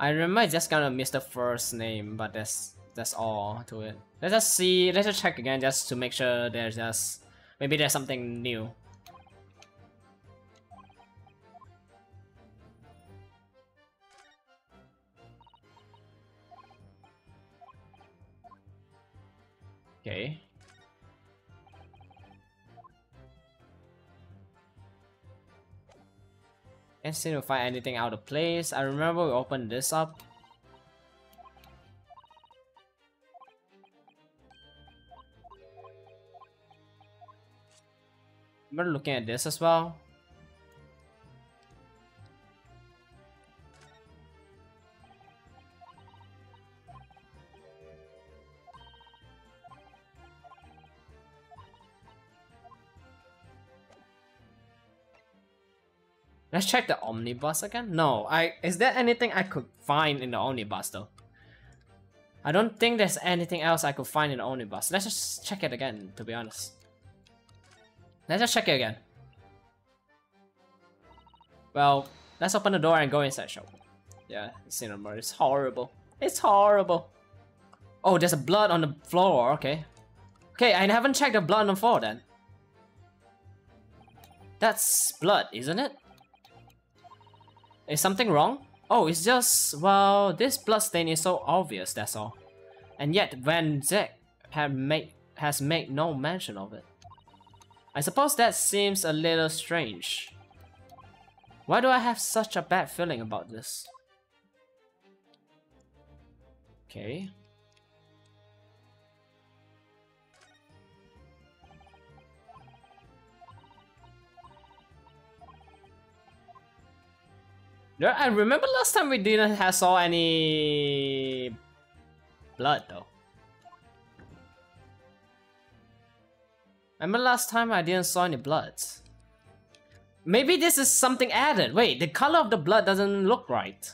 I remember it's just kind of Mr. First name, but that's all to it. Let's just see, let's just check again just to make sure there's just, maybe there's something new. Okay. Can't seem to find anything out of place. I remember we opened this up. Remember looking at this as well. Let's check the omnibus again. No, is there anything I could find in the omnibus though? I don't think there's anything else I could find in the omnibus. Let's just check it again, to be honest. Let's just check it again. Well, let's open the door and go inside shop. Yeah, cinema, it's horrible. It's horrible. Oh, there's a blood on the floor, okay. Okay, I haven't checked the blood on the floor then. That's blood, isn't it? Is something wrong? Oh, it's just, well, this bloodstain is so obvious, that's all. And yet, Van Zieks has made no mention of it. I suppose that seems a little strange. Why do I have such a bad feeling about this? Okay. I remember last time we didn't have saw any blood though. Remember last time I didn't saw any blood. Maybe this is something added. Wait, the color of the blood doesn't look right.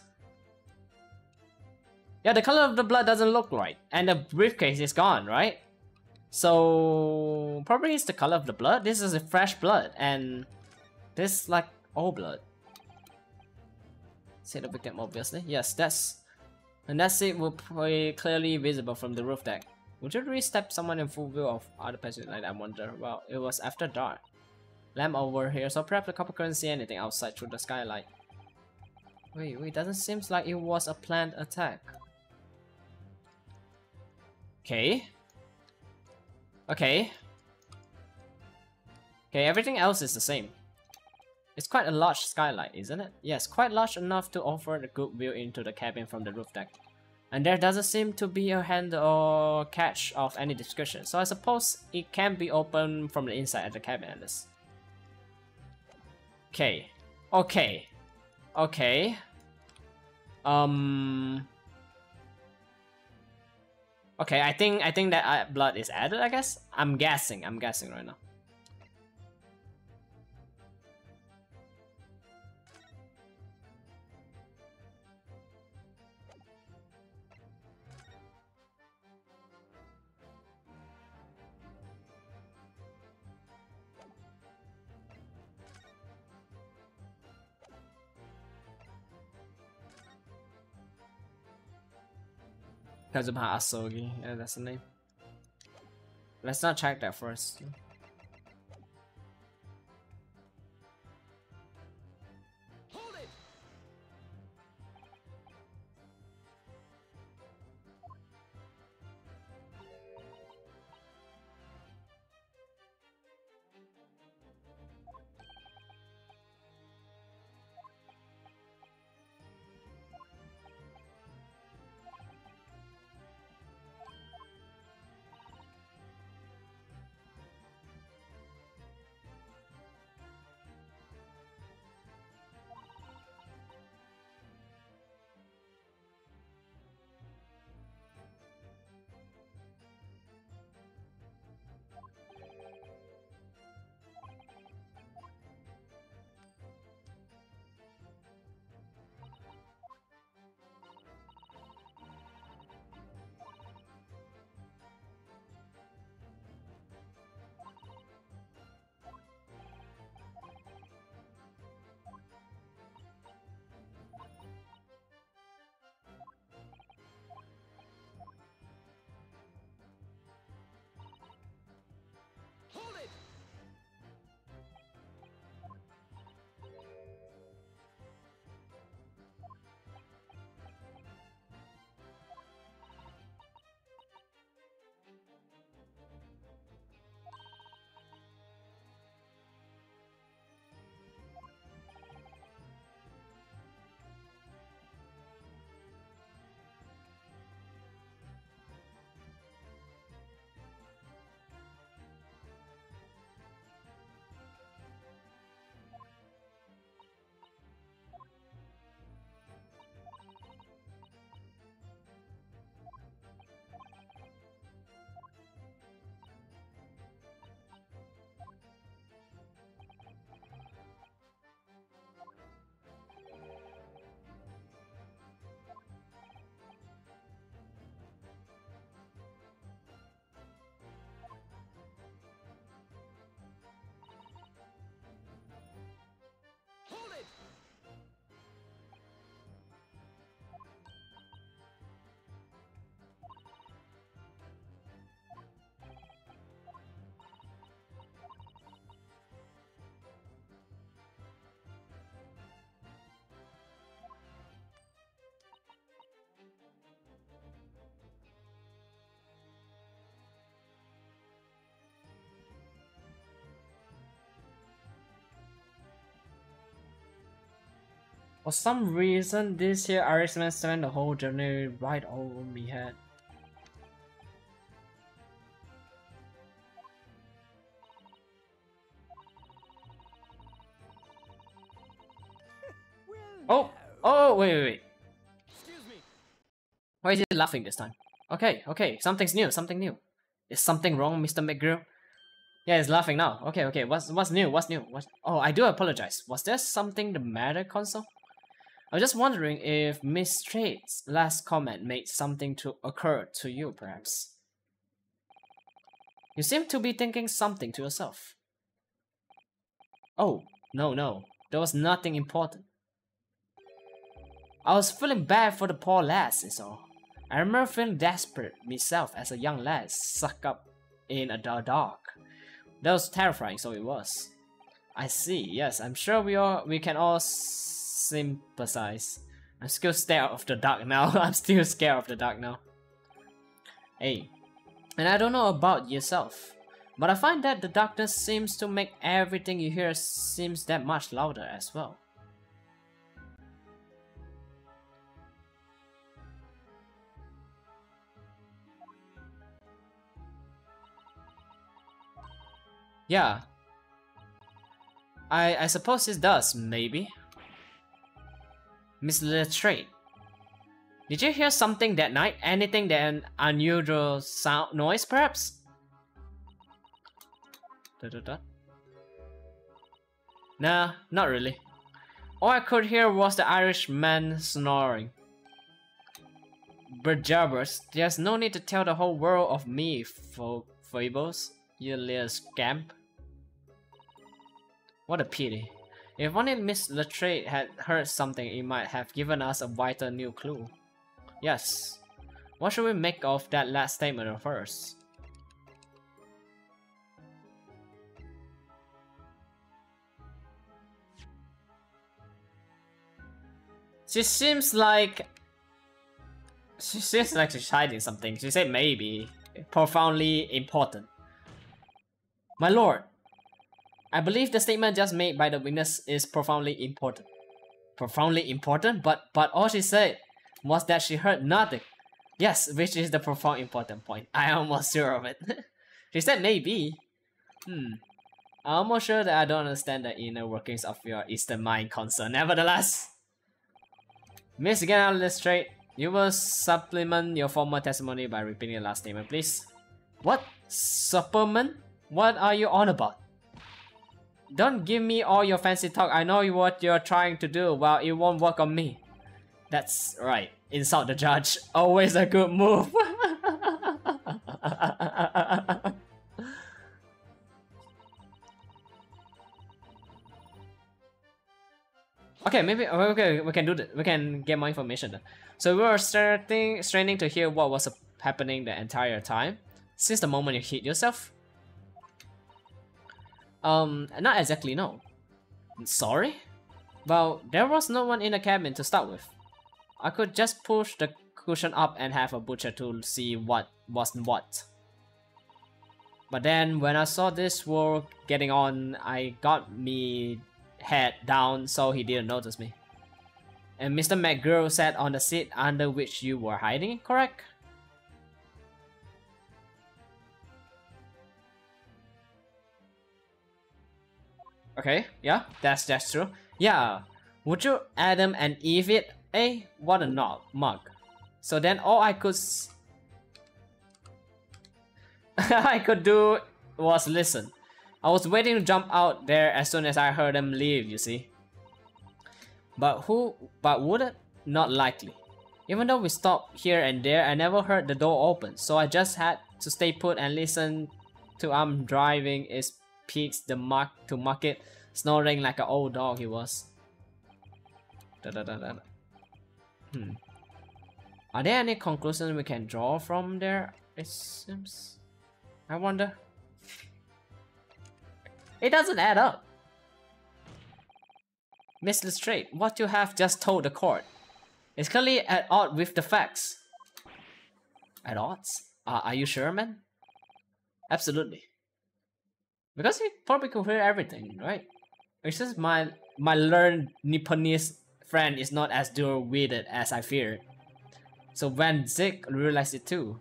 Yeah, the color of the blood doesn't look right. And the briefcase is gone, right? So probably it's the color of the blood. This is a fresh blood and this like old blood. Say the victim, obviously. Yes, that's it. Will be clearly visible from the roof deck. Would you re-step someone in full view of other passengers? I wonder. Well, it was after dark. Lamp over here, so perhaps the couple couldn't see anything outside through the skylight. Wait, doesn't seem like it was a planned attack. Okay, everything else is the same. It's quite a large skylight, isn't it? Yes, quite large enough to offer a good view into the cabin from the roof deck. And there doesn't seem to be a handle or catch of any description, so I suppose it can be opened from the inside of the cabin at least. Okay. Okay, I think that blood is added, I guess? I'm guessing right now. Kazuha Asogi, yeah, that's the name. Let's not check that first. Hold it. For some reason, this here Irishman spent the whole journey right over me head. Oh! Oh, wait. Excuse me. Why is he laughing this time? Okay, something's new. Is something wrong, Mr. McGrill? Yeah, he's laughing now. Okay, what's new? Oh, I do apologize. Was there something the matter, Consul? I was just wondering if Miss Trade's last comment made something to occur to you, perhaps. You seem to be thinking something to yourself. Oh, no. There was nothing important. I was feeling bad for the poor lass, is all. I remember feeling desperate myself as a young lad, sucked up in a dark. That was terrifying, so it was. I see, yes, I'm sure we can all sympathize. I'm still scared of the dark now. Hey, and I don't know about yourself, but I find that the darkness seems to make everything you hear seems that much louder as well. Yeah, I suppose it does, maybe. Miss Lestrade, did you hear something that night? Anything that an unusual sound, noise, perhaps? Nah, not really. All I could hear was the Irishman snoring. But jabbers, there's no need to tell the whole world of me, fables, you little scamp. What a pity. If only Miss Lestrade had heard something, it might have given us a vital new clue. Yes. What should we make of that last statement of hers? She seems like she's hiding something. She said maybe. Profoundly important. My lord, I believe the statement just made by the witness is profoundly important. Profoundly important? But all she said was that she heard nothing. Yes, which is the profound important point. I am almost sure of it. She said maybe. I'm almost sure that I don't understand the inner workings of your Eastern mind, Consul. Nevertheless, Miss Gina Lestrade, you will supplement your former testimony by repeating the last statement, please. What? Supplement? What are you on about? Don't give me all your fancy talk. I know what you're trying to do. Well, it won't work on me. That's right. Insult the judge. Always a good move. Okay, maybe okay. We can do that. We can get more information then. So we were straining to hear what was happening the entire time since the moment you hit yourself. Not exactly, no. Sorry? Well, there was no one in the cabin to start with. I could just push the cushion up and have a butcher to see what wasn't what. But then, when I saw this world getting on, I got me head down so he didn't notice me. And Mr. McGrill sat on the seat under which you were hiding, correct? Okay, yeah, that's true. Yeah, would you Adam and Eve it? Eh, what a mug. So then all I could do was listen. I was waiting to jump out there as soon as I heard them leave, you see. But would it? Not likely. Even though we stopped here and there, I never heard the door open, so I just had to stay put and listen to I'm driving is peaks the mark to market, snoring like an old dog he was. Are there any conclusions we can draw from there? It seems. I wonder. It doesn't add up. Miss Lestrade, what you have just told the court is clearly at odds with the facts. At odds? Are you sure, man? Absolutely. Because he probably could hear everything, right? It's just my learned Nipponese friend is not as dual-witted as I feared. So Van Zieks realized it too.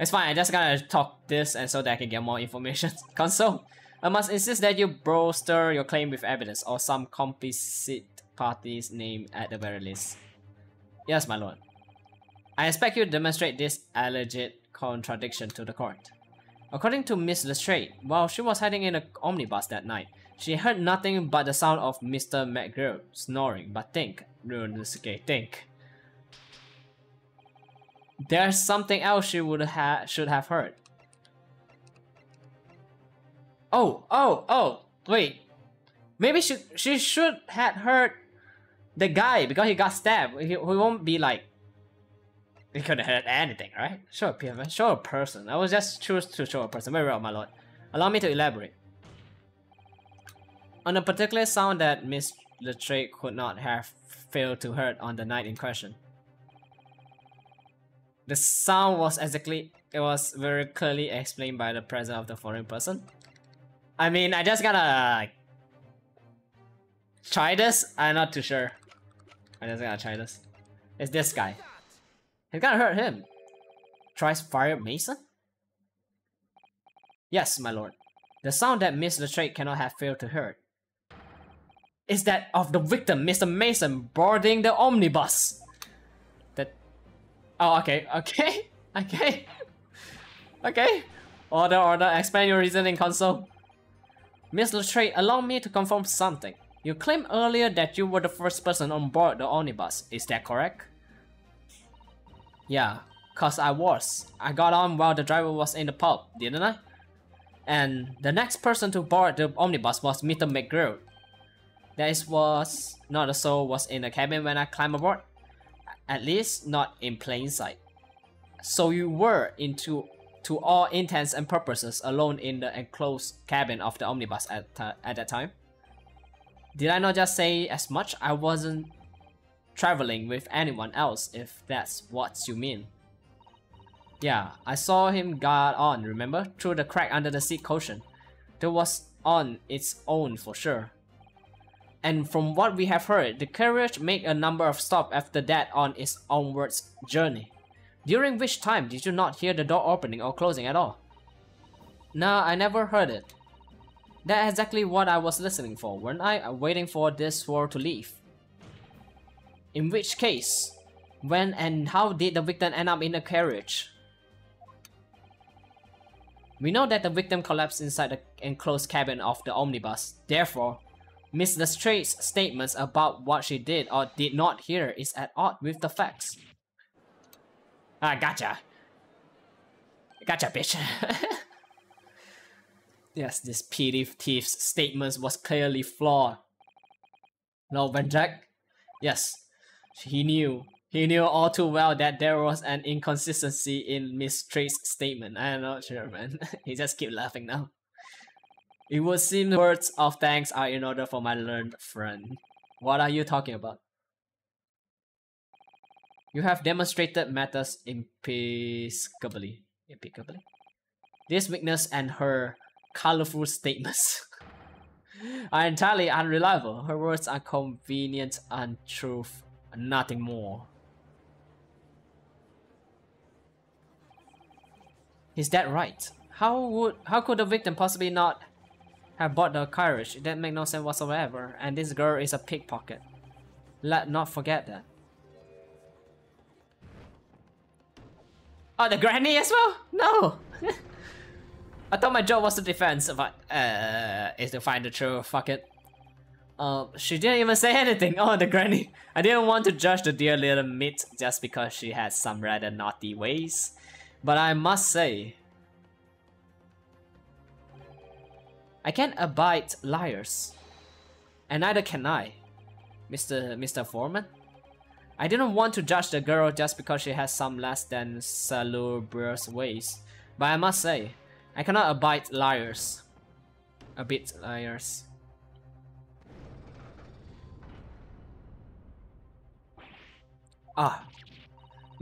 It's fine, I just gotta talk this and so that I can get more information. Console, I must insist that you bolster your claim with evidence or some complicit party's name at the very least. Yes, my lord. I expect you to demonstrate this alleged contradiction to the court. According to Miss Lestrade, while she was hiding in an omnibus that night, she heard nothing but the sound of Mr. McGrill snoring, but think. There's something else she should have heard. Wait. Maybe she should have heard the guy because he got stabbed. He won't be like... He could have heard anything, right? Show a person. I will just choose to show a person. Very well, my lord. Allow me to elaborate. On a particular sound that Miss Lestrade could not have failed to heard on the night in question. The sound was it was very clearly explained by the presence of the foreign person. I mean, I just gotta try this. I'm not too sure. I just gotta try this. It's this guy. He's gotta hurt him. Tries fire Mason? Yes, my lord. The sound that Miss Lestrade cannot have failed to hear is that of the victim, Mr. Mason, boarding the omnibus. Oh, okay. Order, expand your reasoning, console. Miss Lestrade, allow me to confirm something. You claimed earlier that you were the first person on board the omnibus, is that correct? Yeah, cause I was. I got on while the driver was in the pub, didn't I? And the next person to board the omnibus was Mr. McGrill. Not a soul was in the cabin when I climbed aboard. At least not in plain sight. So you were, to all intents and purposes, alone in the enclosed cabin of the omnibus at that time? Did I not just say as much? I wasn't traveling with anyone else, if that's what you mean. Yeah, I saw him guard on, remember? Through the crack under the seat cushion. That was on its own for sure. And from what we have heard, the carriage made a number of stops after that on its onwards journey. During which time did you not hear the door opening or closing at all? No, I never heard it. That's exactly what I was listening for, weren't I? Waiting for this swore to leave. In which case, when and how did the victim end up in the carriage? We know that the victim collapsed inside the enclosed cabin of the omnibus, therefore, Miss Lestrade's statements about what she did or did not hear is at odds with the facts. Ah, gotcha. Gotcha, bitch. Yes, this petty thief's statements was clearly flawed. Lord van Zieks? Yes, he knew. He knew all too well that there was an inconsistency in Miss Lestrade's statement. I'm not sure, man. He just keep laughing now. It would seem the words of thanks are in order for my learned friend. What are you talking about? You have demonstrated matters impeccably. This witness and her colorful statements are entirely unreliable. Her words are convenient and truth, nothing more. Is that right? How could the victim possibly not have bought the carriage? That makes no sense whatsoever, and this girl is a pickpocket. Let's not forget that. Oh, the granny as well? No! I thought my job was to defense, but is to find the truth, fuck it. She didn't even say anything. Oh, the granny. I didn't want to judge the dear little mitt just because she has some rather naughty ways, but I must say, I can't abide liars, and neither can I, Mr. Foreman. I didn't want to judge the girl just because she has some less than salubrious ways, but I must say, I cannot abide liars. Ah,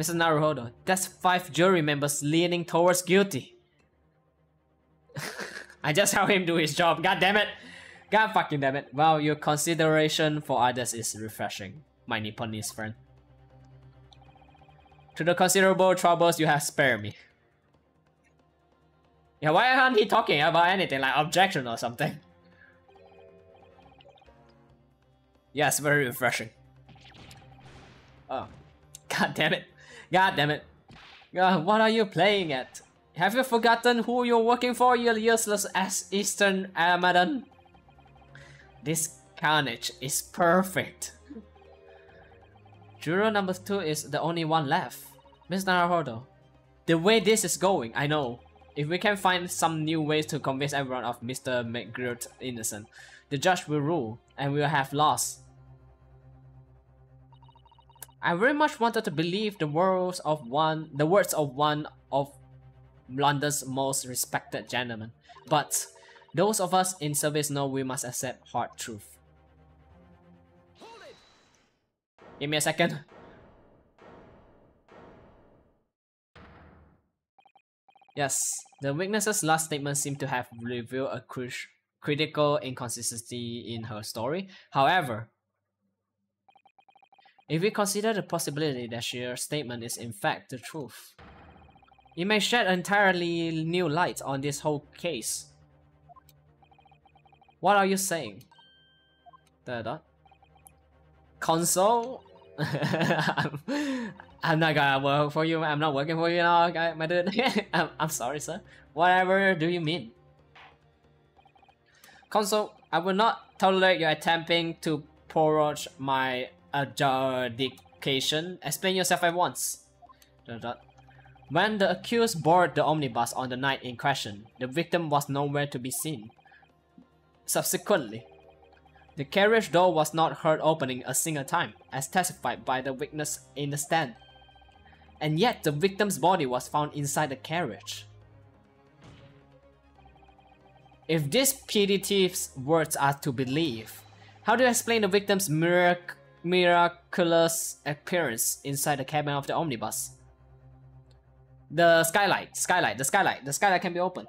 Mr. Naruhodo, that's 5 jury members leaning towards guilty. I just helped him do his job, god damn it! God fucking damn it. Wow, your consideration for others is refreshing, my Nipponese friend. To the considerable troubles you have spared me. Yeah, why aren't he talking about anything like objection or something? Yes, very refreshing. Oh, God damn it! God damn it! God, what are you playing at? Have you forgotten who you're working for, you useless ass Eastern Armadan? This carnage is perfect. Juror number 2 is the only one left. Mr. Naruhodo, the way this is going, I know. If we can find some new ways to convince everyone of Mr. McGrill's innocent, the judge will rule, and we will have lost. I very much wanted to believe the words of one of London's most respected gentlemen, but those of us in service know we must accept hard truth. Give me a second. Yes, the witness's last statement seemed to have revealed a critical inconsistency in her story. However, if we consider the possibility that her statement is in fact the truth, it may shed entirely new light on this whole case. What are you saying? Console? I'm not gonna work for you. I'm not working for you now, guy, my dude. I'm sorry, sir. Whatever do you mean? Console, I will not tolerate your attempting to prorogue my adjudication. Explain yourself at once. When the accused boarded the omnibus on the night in question, the victim was nowhere to be seen. Subsequently, the carriage door was not heard opening a single time, as testified by the witness in the stand. And yet the victim's body was found inside the carriage. If these petty thieves' words are to be believed, how do you explain the victim's miraculous appearance inside the cabin of the omnibus? The skylight can be opened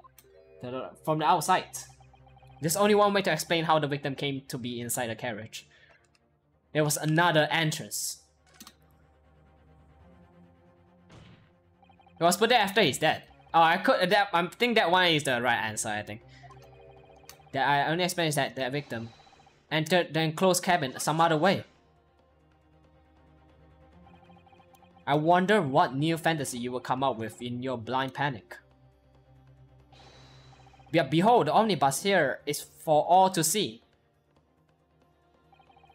from the outside. There's only one way to explain how the victim came to be inside the carriage. There was another entrance. It was put there after he's dead. Oh, I think that one is the right answer, I think. The only explanation is that the victim entered the enclosed cabin some other way. I wonder what new fantasy you will come up with in your blind panic. But behold, the omnibus here is for all to see.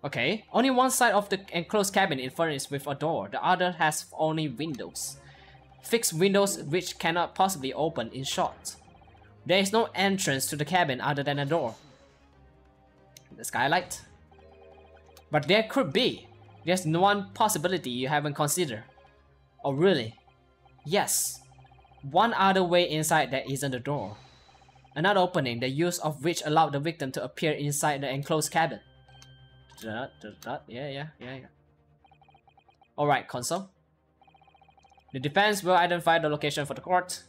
Okay, only one side of the enclosed cabin is furnished with a door, the other has only windows. Fixed windows which cannot possibly open, in short. There is no entrance to the cabin other than a door. The skylight? But there could be. There's one possibility you haven't considered. Oh really? Yes. One other way inside that isn't the door. Another opening, the use of which allowed the victim to appear inside the enclosed cabin. Yeah. Alright, counsel. The defense will identify the location for the court.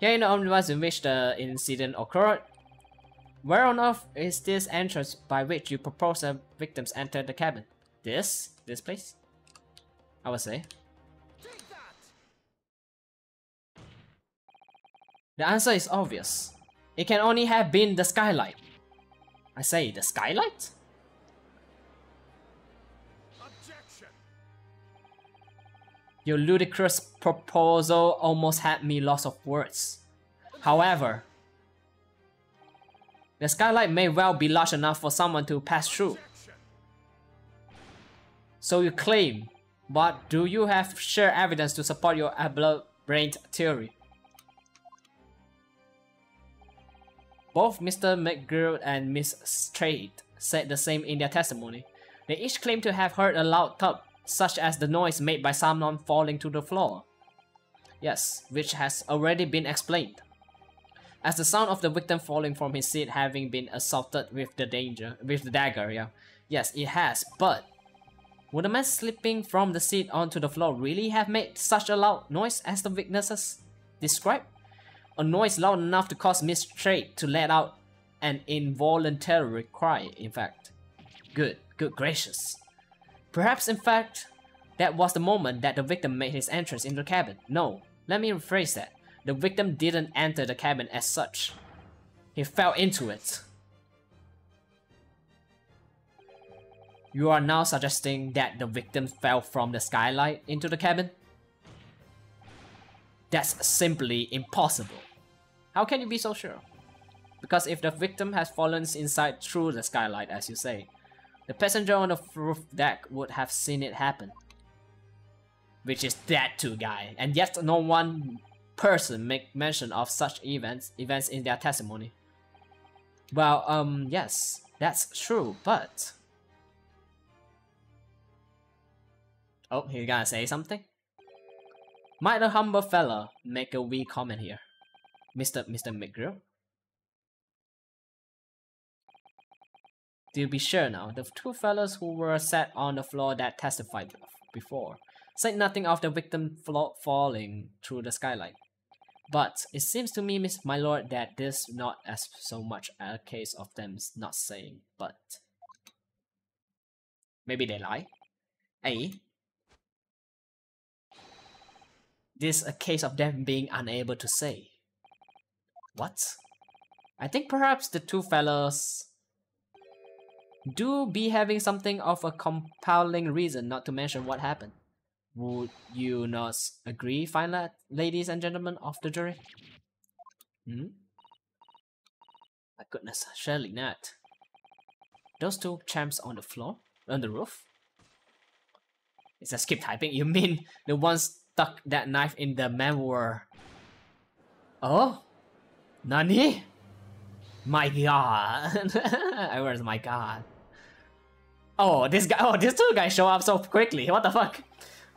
Here in the omnibus in which the incident occurred. Where on earth is this entrance by which you propose the victims enter the cabin? This place? I would say. The answer is obvious. It can only have been the skylight. I say, the skylight? Objection. Your ludicrous proposal almost had me lost of words. However, the skylight may well be large enough for someone to pass through. So you claim, but do you have sheer evidence to support your above-brained theory? Both Mr. McGrill and Miss Straight said the same in their testimony. They each claimed to have heard a loud thud, such as the noise made by someone falling to the floor. Yes, which has already been explained. As the sound of the victim falling from his seat having been assaulted with the dagger, yeah. Yes, it has, but would a man slipping from the seat onto the floor really have made such a loud noise as the witnesses described? A noise loud enough to cause Miss Trade to let out An involuntary cry, in fact. Good gracious. Perhaps, in fact, that was the moment that the victim made his entrance into the cabin. No, let me rephrase that. The victim didn't enter the cabin as such. He fell into it. You are now suggesting that the victim fell from the skylight into the cabin? That's simply impossible. How can you be so sure? Because if the victim has fallen inside through the skylight, as you say, the passenger on the roof deck would have seen it happen. Which is that too, guy. And yet no one person make mention of such events in their testimony. Well, yes, that's true, but... Oh, you gotta say something? Might the humble fella make a wee comment here? Mr. McGrill? To be sure now, the two fellows who were sat on the floor that testified before said nothing of the victim falling through the skylight. But it seems to me, my lord, that this is not as so much a case of them not saying, but... Maybe they lie? Eh? This is a case of them being unable to say. What? I think perhaps the two fellows... do be having something of a compelling reason not to mention what happened. Would you not agree, fine ladies and gentlemen of the jury? Hmm? My goodness, surely not. Those two champs on the floor? On the roof? Is that skip typing? You mean the ones stuck that knife in the man were... Oh? Nani? My god. Where's my god? Oh, this guy. Oh, these two guys show up so quickly. What the fuck?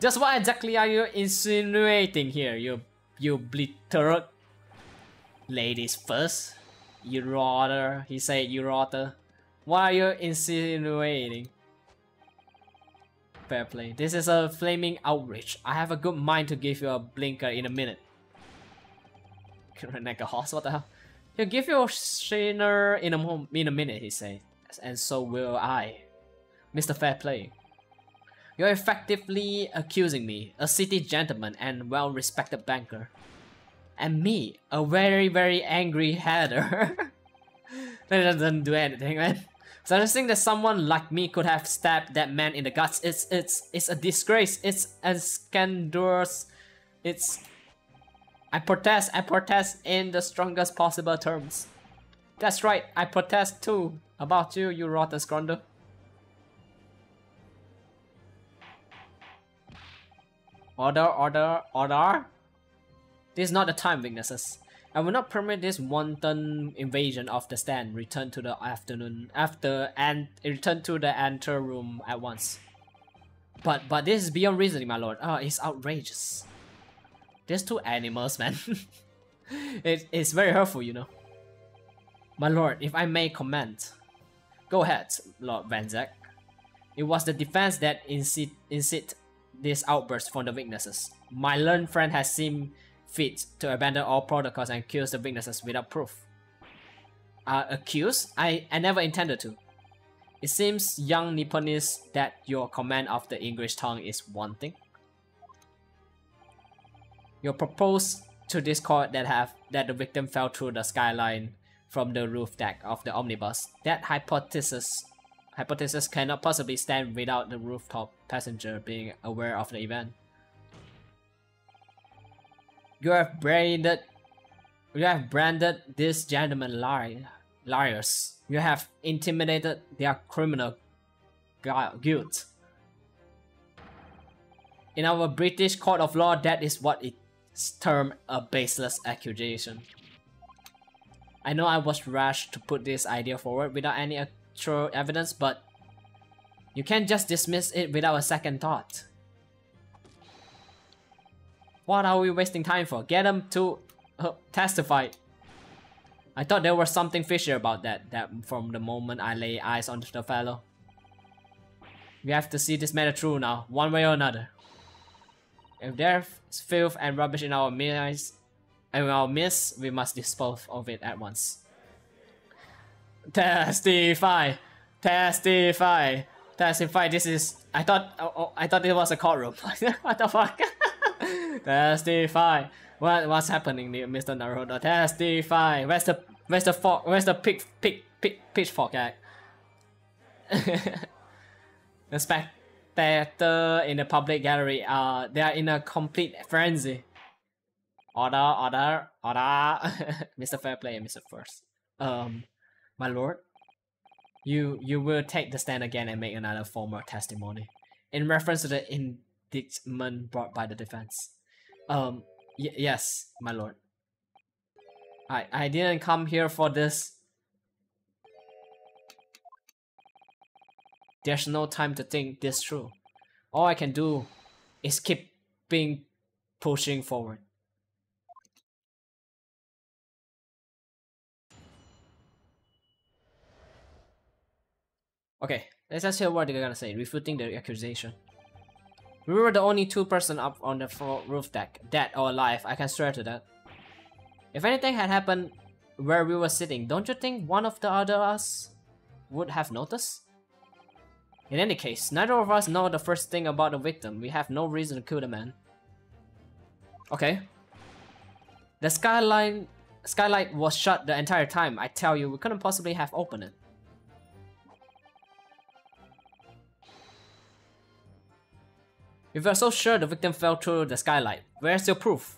Just what exactly are you insinuating here? You blittered ladies first. You rotter. He said you rotter. What are you insinuating? Fair play. This is a flaming outrage. I have a good mind to give you a blinker in a minute. Like a horse. What the hell? He'll give you a shinner in a minute, he said. And so will I. Mr. Fairplay, you're effectively accusing me, a city gentleman and well-respected banker. And me, a very, very angry header. That doesn't do anything, man. Suggesting that someone like me could have stabbed that man in the guts, it's a disgrace, it's a scandalous, it's... I protest in the strongest possible terms. That's right, I protest too. About you, you rotten scoundrel. Order, order, order. This is not the time, weaknesses. I will not permit this wanton invasion of the stand. Return to the return to the ante room at once. But this is beyond reasoning, my lord. Oh, it's outrageous. There's two animals, man. It's very hurtful, you know. My lord, if I may comment. Go ahead, Lord Van Zieks. It was the defense that incited this outburst from the witnesses. My learned friend has seen fit to abandon all protocols and accuse the witnesses without proof. Accuse? I never intended to. It seems, young Nipponese, that your command of the English tongue is wanting. You proposed to this court that the victim fell through the skyline from the roof deck of the omnibus. That hypothesis cannot possibly stand without the rooftop passenger being aware of the event. You have branded these gentlemen liars. You have intimidated their criminal guilt. In our British court of law, that is what it termed a baseless accusation. I know I was rash to put this idea forward without any actual evidence, but you can't just dismiss it without a second thought. What are we wasting time for? Get them to testify. I thought there was something fishy about that from the moment I lay eyes on the fellow. We have to see this matter through now, one way or another. If there's filth and rubbish in our midst, we must dispose of it at once. Testify, testify, testify. This is. I thought it was a courtroom. What the fuck? Testify. What's happening there, Mr. Naruhodo? Testify. Where's the fork? Where's the pitchfork at? The spectator in the public gallery they are in a complete frenzy. Order, order, order. Mr. Fairplay and Mr. First. My lord, you will take the stand again and make another formal testimony in reference to the indictment brought by the defense. Yes, my lord. I didn't come here for this. There's no time to think this through. All I can do is keep pushing forward. Okay, let's just hear what they're gonna say, refuting the accusation. We were the only two persons up on the roof deck, dead or alive, I can swear to that. If anything had happened where we were sitting, don't you think one of the other us would have noticed? In any case, neither of us know the first thing about the victim. We have no reason to kill the man. Okay. The skylight was shut the entire time. I tell you, we couldn't possibly have opened it. If you're so sure the victim fell through the skylight, where's your proof?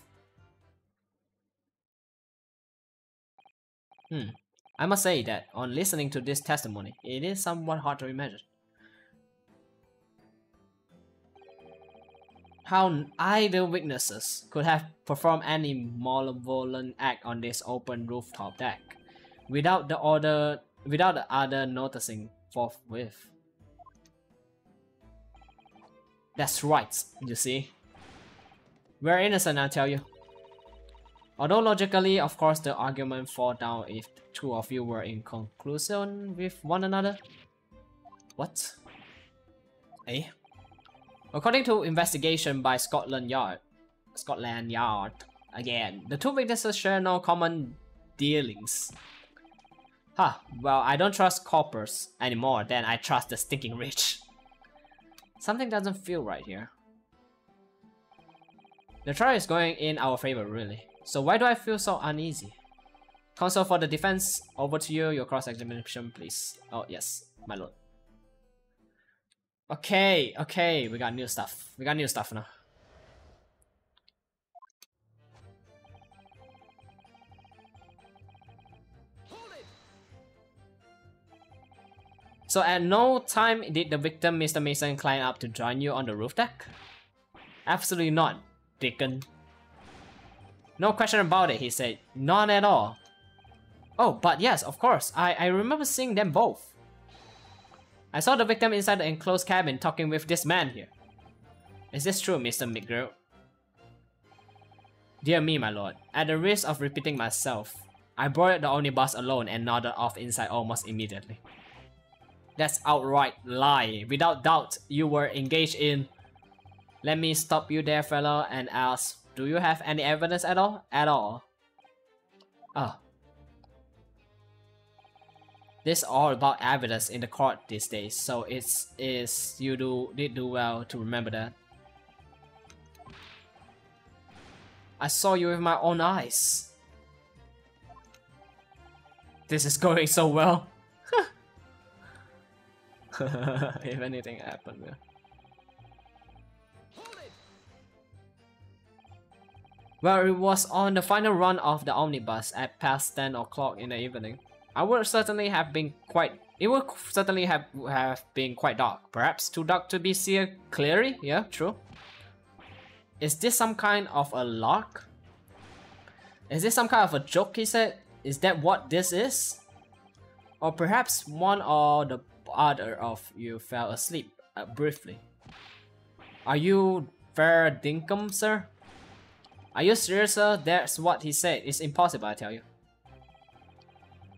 I must say that, on listening to this testimony, it is somewhat hard to imagine. How either witnesses could have performed any malevolent act on this open rooftop deck, without the other noticing forthwith. That's right, you see. We're innocent, I tell you. Although logically, of course, the argument falls down if the two of you were in conclusion with one another. What? Eh? According to investigation by Scotland Yard, again, the two witnesses share no common dealings. Well, I don't trust corpers anymore than I trust the stinking rich. Something doesn't feel right here. The trial is going in our favor, really. So why do I feel so uneasy? Counsel for the defense, over to you, your cross-examination, please. Oh, yes, my lord. Okay, okay, we got new stuff. We got new stuff now. So at no time did the victim, Mr. Mason, climb up to join you on the roof deck? Absolutely not, Deacon. No question about it, he said. None at all. Oh, but yes, of course. I remember seeing them both. I saw the victim inside the enclosed cabin talking with this man here. Is this true, Mr. McGrill? Dear me, my lord. At the risk of repeating myself, I boarded the omnibus alone and nodded off inside almost immediately. That's outright lie. Without doubt, you were engaged in... Let me stop you there, fellow, and ask, do you have any evidence at all? At all? Oh. This is all about evidence in the court these days, so you did do well to remember that. I saw you with my own eyes. This is going so well. If anything happened there. Well, it was on the final run of the omnibus at past 10 o'clock in the evening. It would certainly have been quite dark. Perhaps too dark to be seen clearly? Yeah, true. Is this some kind of a lark? Is this some kind of a joke, he said? Is that what this is? Or perhaps one or the other of you fell asleep briefly. Are you fair dinkum, sir? Are you serious, sir? That's what he said. It's impossible, I tell you.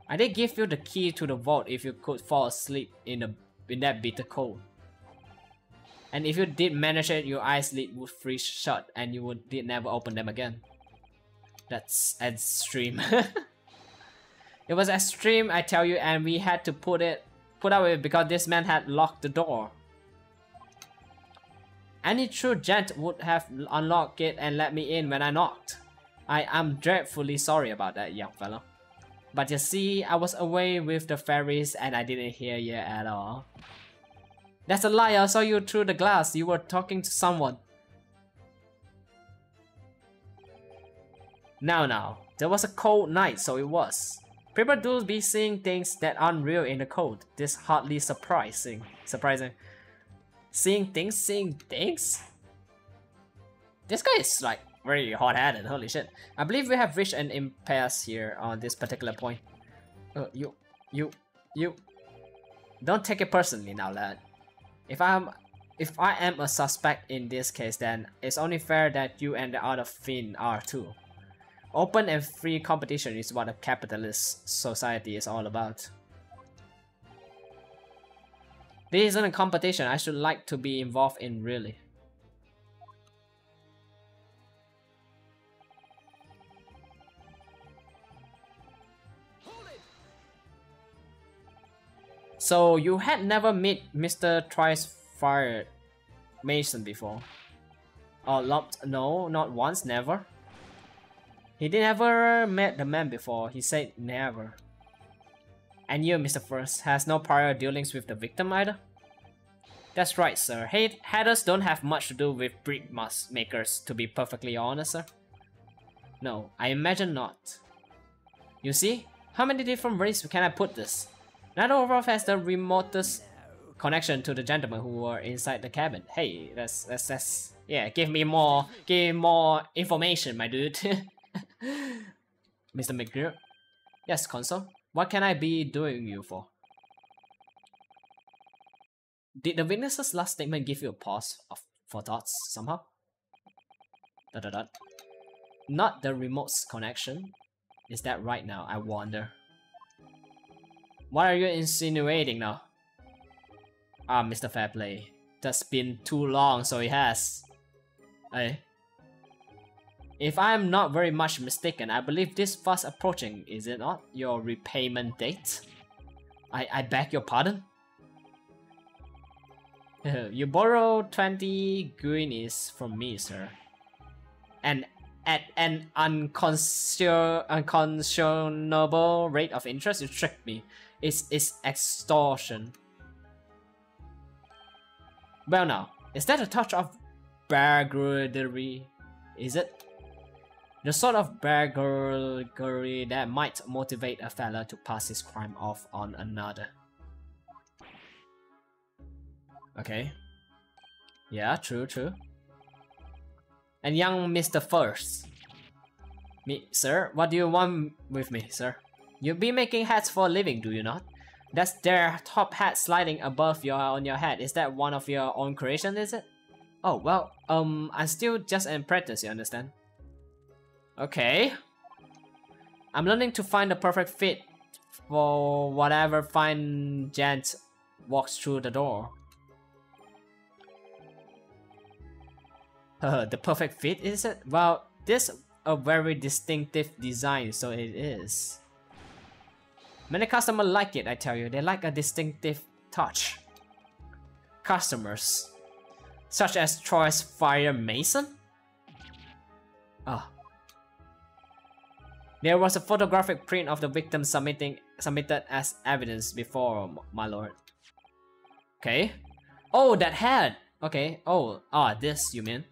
I did give you the key to the vault if you could fall asleep in that bitter cold. And if you did manage it, your eyes lid would freeze shut and you did never open them again. That's extreme. It was extreme, I tell you, and we had to put up with it because this man had locked the door. Any true gent would have unlocked it and let me in when I knocked. I am dreadfully sorry about that, young fella. But you see, I was away with the fairies and I didn't hear you at all. That's a lie, I saw you through the glass, you were talking to someone. Now, there was a cold night, so it was. People do be seeing things that aren't real in the cold. This hardly surprising. Seeing things? This guy is like very hot-headed, holy shit. I believe we have reached an impasse here on this particular point. You. Don't take it personally now, lad. If I am a suspect in this case, then it's only fair that you and the other fiend are too. Open and free competition is what a capitalist society is all about. This isn't a competition I should like to be involved in, really. So you had never met Mr. Trisfire Mason before? Oh, no, not once, never. He never met the man before, he said never. And you, Mr. First, has no prior dealings with the victim either? That's right, sir. Hey, headers don't have much to do with breed makers, to be perfectly honest, sir. No, I imagine not. You see? How many different ways can I put this? Neither of us has the remotest connection to the gentlemen who were inside the cabin. Hey, that's yeah, give me more information, my dude. Mr. McGrill? Yes, Consul? What can I be doing you for? Did the witness's last statement give you a pause for thoughts somehow? ... Not the remote connection? Is that right now, I wonder? What are you insinuating now? Ah, Mr. Fairplay. That's been too long, so it has. Hey. If I am not very much mistaken, I believe this fast approaching, is it not? Your repayment date? I beg your pardon? You borrowed 20 guineas from me, sir. And at an unconscionable rate of interest, you tricked me. It's extortion. Well now, is that a touch of burglary? Is it? The sort of burglary that might motivate a fella to pass his crime off on another. Okay. Yeah, true. And young Mr. First. Sir, what do you want with me, sir? You be making hats for a living, do you not? That's their top hat sliding above on your head. Is that one of your own creation, is it? Oh, well, I'm still just an apprentice, you understand? Okay. I'm learning to find the perfect fit for whatever fine gent walks through the door. The perfect fit, is it? Well, this is a very distinctive design, so it is. Many customers like it, I tell you. They like a distinctive touch. Customers. Such as Trisfire Mason? Ah. There was a photographic print of the victim submitted as evidence before, my lord. Okay. Oh, that hat! Okay. Oh, this, you mean?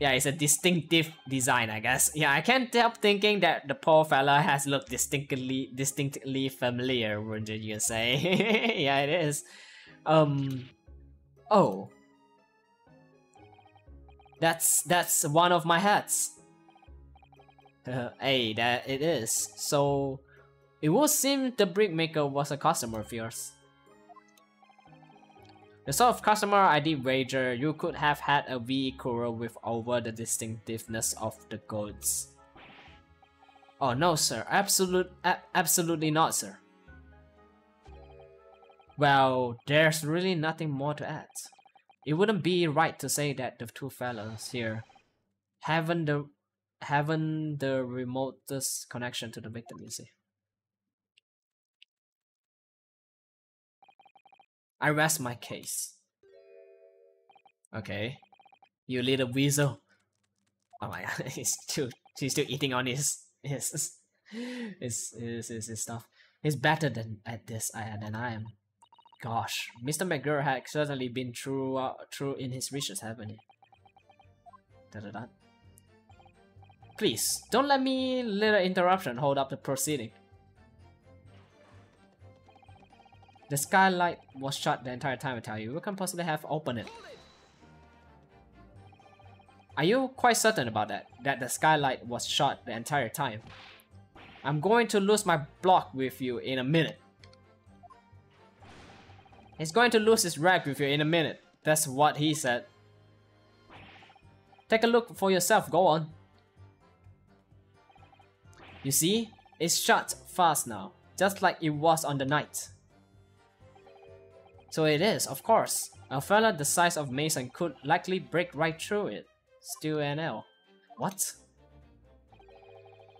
Yeah, it's a distinctive design, I guess. Yeah, I can't help thinking that the poor fella has looked distinctly familiar, wouldn't you say? Yeah, it is. Oh. That's one of my hats. Hey, that it is. So, it would seem the brickmaker was a customer of yours. The sort of customer I did wager you could have had a wee quarrel with over the distinctiveness of the goods. Oh no, sir. Absolutely not, sir. Well, there's really nothing more to add. It wouldn't be right to say that the two fellows here haven't the haven't the remotest connection to the victim, you see. I rest my case. Okay. You little weasel. Oh my god, she's still eating on his stuff. He's better than at this than I am. Gosh, Mr. McGrill had certainly been true in his riches, haven't he? Please, don't let me little interruption hold up the proceeding. The skylight was shut the entire time, I tell you. We can possibly have opened it. Are you quite certain about that? That the skylight was shut the entire time? I'm going to lose my block with you in a minute. He's going to lose his rag with you in a minute. That's what he said. Take a look for yourself, go on. You see, it's shut fast now, just like it was on the night. So it is, of course. A fella the size of Mason could likely break right through it. Still an L. What?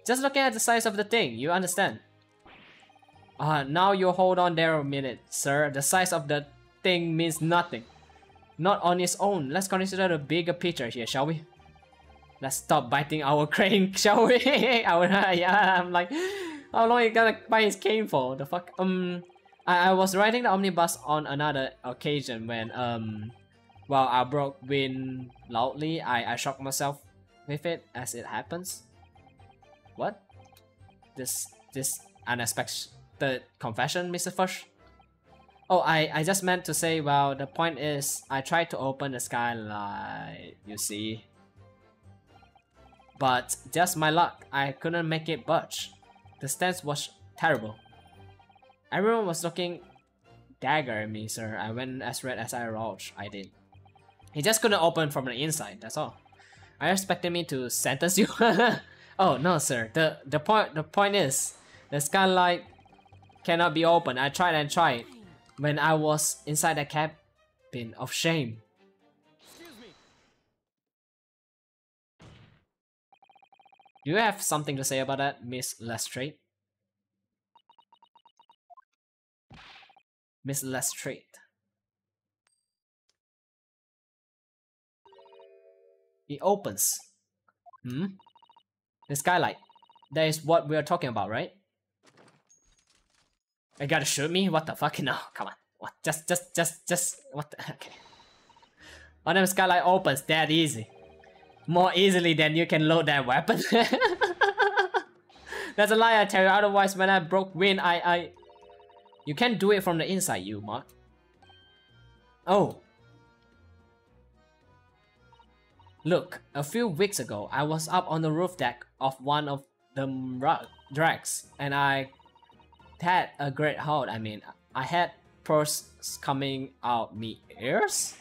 Just looking at the size of the thing, you understand. Now you hold on there a minute, sir. The size of the thing means nothing. Not on its own. Let's consider the bigger picture here, shall we? Let's stop biting our cane, shall we? Yeah, I'm like, how long you gonna bite his cane for? The fuck? I was riding the omnibus on another occasion when, while I broke wind loudly, I shocked myself with it as it happens. What? This unexpected confession, Mr. First? Oh, I just meant to say, well, the point is, I tried to open the skylight, you see. But just my luck, I couldn't make it budge. The stance was terrible. Everyone was looking dagger at me, sir. I went as red as I rolled. I did. He just couldn't open from the inside, that's all. Are you expecting me to sentence you? Oh, no, sir. The point is, the skylight cannot be opened. I tried and tried when I was inside the cabin of shame. Excuse me. Do you have something to say about that, Miss Lestrade? Miss Lestrade. It opens. Hmm? The skylight. That is what we are talking about, right? You gotta shoot me? What the fuck? No, come on. What? Just. What the? Okay. Oh, the skylight opens that easy. More easily than you can load that weapon. That's a lie, I tell you. Otherwise, when I broke wind, I... You can't do it from the inside, you Mark. Oh. Look, a few weeks ago, I was up on the roof deck of one of the drags, and I had a great hold. I mean, I had pearls coming out me ears?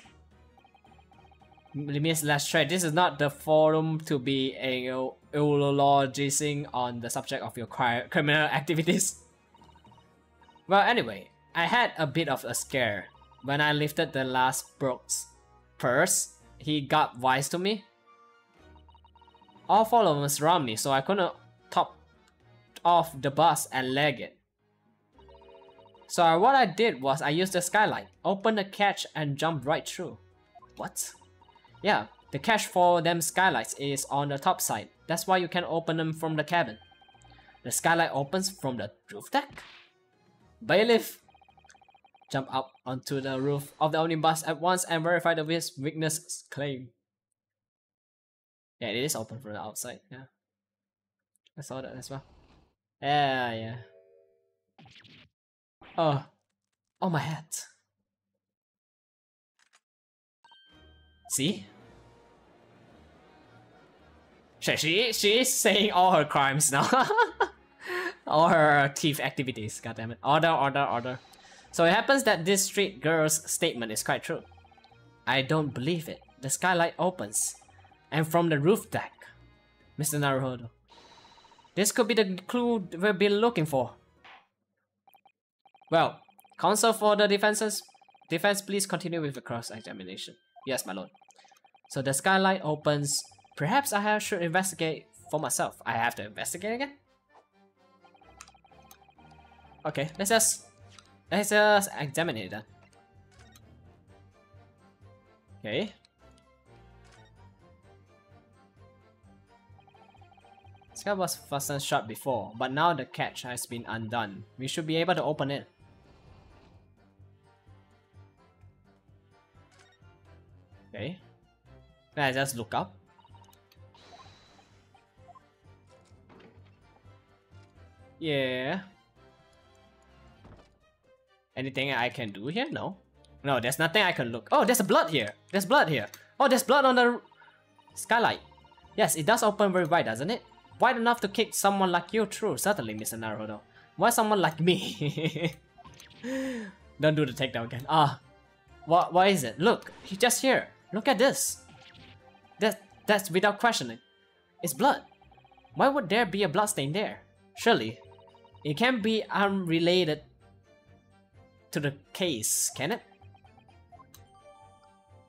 Miss Lestrade, this is not the forum to be eulogizing on the subject of your criminal activities. Well, anyway, I had a bit of a scare. When I lifted the last Brooks' purse, he got wise to me. All followers around me, so I couldn't top off the bus and leg it. So what I did was I used the skylight, opened the catch and jumped right through. What? Yeah, the catch for them skylights is on the top side. That's why you can open them from the cabin. The skylight opens from the roof deck? Bailiff! Jump up onto the roof of the omnibus at once and verify the witness's claim. Yeah, it is open from the outside, yeah. I saw that as well. Yeah, yeah. Oh, my hat. See? She is saying all her crimes now. All her thief activities, goddammit. Order. So it happens that this street girl's statement is quite true. I don't believe it. The skylight opens. And from the roof deck. Mr. Naruhodo. This could be the clue we've been looking for. Well, counsel for the defense, please continue with the cross-examination. Yes, my lord. So the skylight opens. Perhaps I should investigate for myself. I have to investigate again? Okay, let's just examine it then. Okay. This guy was fastened shut before, but now the catch has been undone. We should be able to open it. Okay. Let's just look up. Yeah. Anything I can do here? No. No, there's nothing I can look. Oh, there's blood here. There's blood here. Oh, there's blood on the skylight. Yes, it does open very wide, doesn't it? Wide enough to kick someone like you through, certainly, Mr. Naruhodo. Why someone like me? Don't do the takedown again. Ah, what is it? Look, he's just here. Look at this. That's without questioning. It's blood. Why would there be a blood stain there? Surely, it can't be unrelated to the case, can it?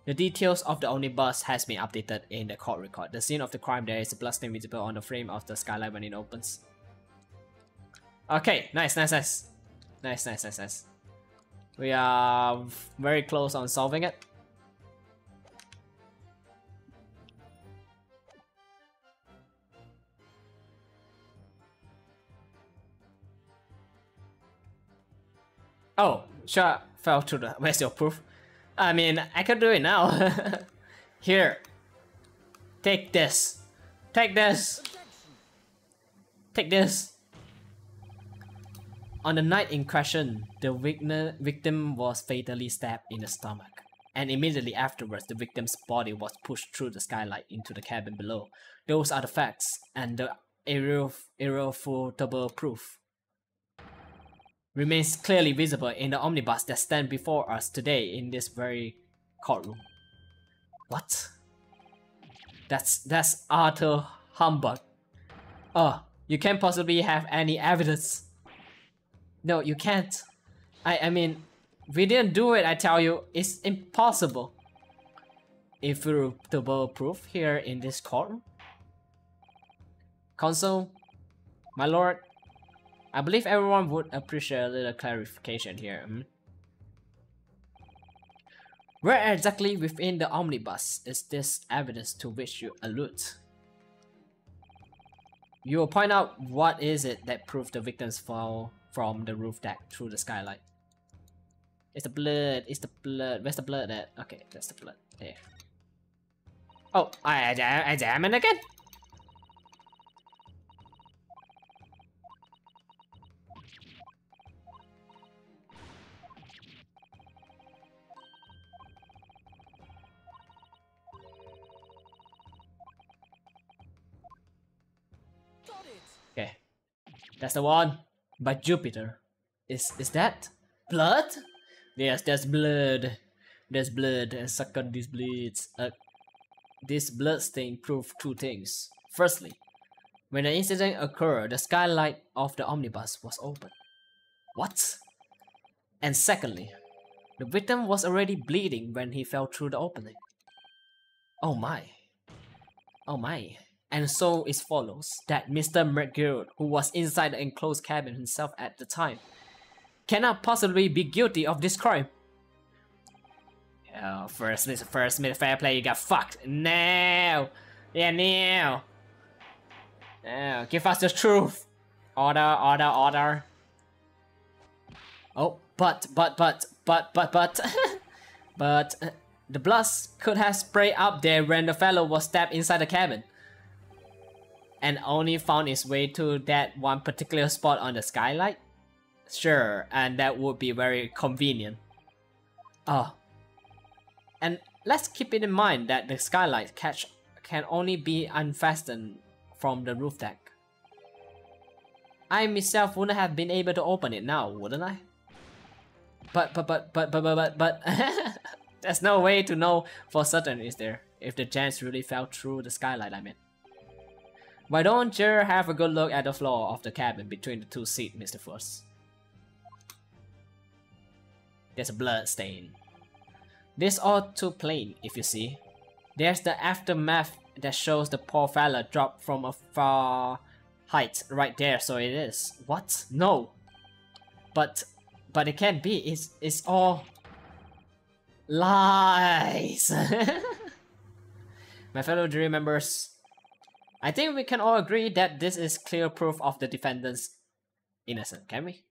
The details of the omnibus has been updated in the court record. The scene of the crime there is a bloodstain visible on the frame of the skylight when it opens. Okay, nice. We are very close on solving it. Oh, sure, fell to the... Where's your proof? I mean, I could do it now. Here. Take this. Take this. Take this. On the night in question, the victim was fatally stabbed in the stomach. And immediately afterwards, the victim's body was pushed through the skylight into the cabin below. Those are the facts and the irrefutable proof remains clearly visible in the omnibus that stand before us today in this very courtroom. What? That's utter humbug. Oh, you can't possibly have any evidence. No, you can't. I mean, we didn't do it, I tell you. It's impossible. Irrefutable proof here in this courtroom? Counsel, my lord, I believe everyone would appreciate a little clarification here. Where exactly within the omnibus is this evidence to which you allude? You will point out what is it that proved the victims fell from the roof deck through the skylight. It's the blood, where's the blood at? Okay, that's the blood, there. Oh, I examine again? That's the one. By Jupiter. Is that blood? Yes, there's blood. There's blood, and suck on these bleeds. This blood stain proved two things. Firstly, when the incident occurred, the skylight of the omnibus was open. What? And secondly, the victim was already bleeding when he fell through the opening. Oh my. Oh my. And so it follows that Mr. McGrill, who was inside the enclosed cabin himself at the time, cannot possibly be guilty of this crime. Oh, first, Mr. First, Mr. Fairplay, you got fucked. No! Yeah, no! No, give us the truth! Order, order, order. Oh, but. But the blood could have sprayed up there when the fellow was stabbed inside the cabin, and only found its way to that one particular spot on the skylight? Sure, and that would be very convenient. Oh. And let's keep it in mind that the skylight catch can only be unfastened from the roof deck. I myself wouldn't have been able to open it now, wouldn't I? But there's no way to know for certain, is there? If the gents really fell through the skylight, I mean. Why don't you have a good look at the floor of the cabin between the two seats, Mr. First? There's a blood stain. This all too plain, if you see. There's the aftermath that shows the poor fella dropped from a far height right there, so it is. What? No! But it can't be, it's all lies! My fellow jury members, I think we can all agree that this is clear proof of the defendant's innocence, can we?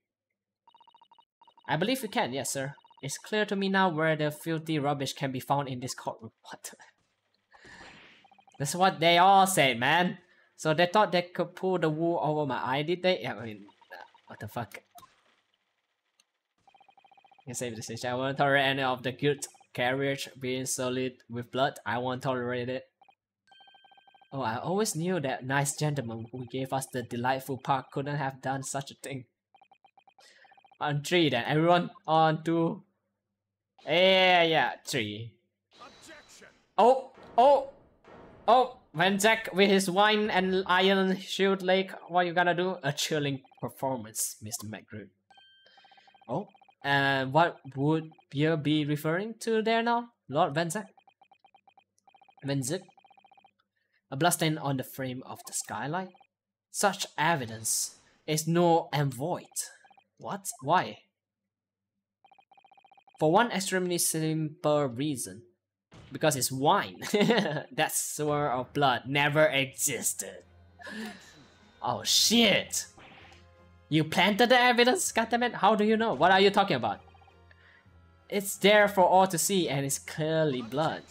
I believe we can, yes sir. It's clear to me now where the filthy rubbish can be found in this courtroom. What? That's what they all said, man. So they thought they could pull the wool over my eye, did they? I mean, what the fuck? You can save the stage. I won't tolerate any of the guilt carriage being sullied with blood. I won't tolerate it. Oh, I always knew that nice gentleman who gave us the delightful park couldn't have done such a thing. On three then, everyone on two. Yeah, three. Objection. Oh, Van Zieks with his wine and iron shield lake, what are you gonna do? A chilling performance, Mr. McGrill. Oh, and what would you be referring to there now, Lord Van Zieks? Van Zieks? A bloodstain on the frame of the skylight? Such evidence is null and void. What? Why? For one extremely simple reason. Because it's wine. That sort of blood never existed. Oh shit! You planted the evidence? Goddammit, how do you know? What are you talking about? It's there for all to see and it's clearly blood.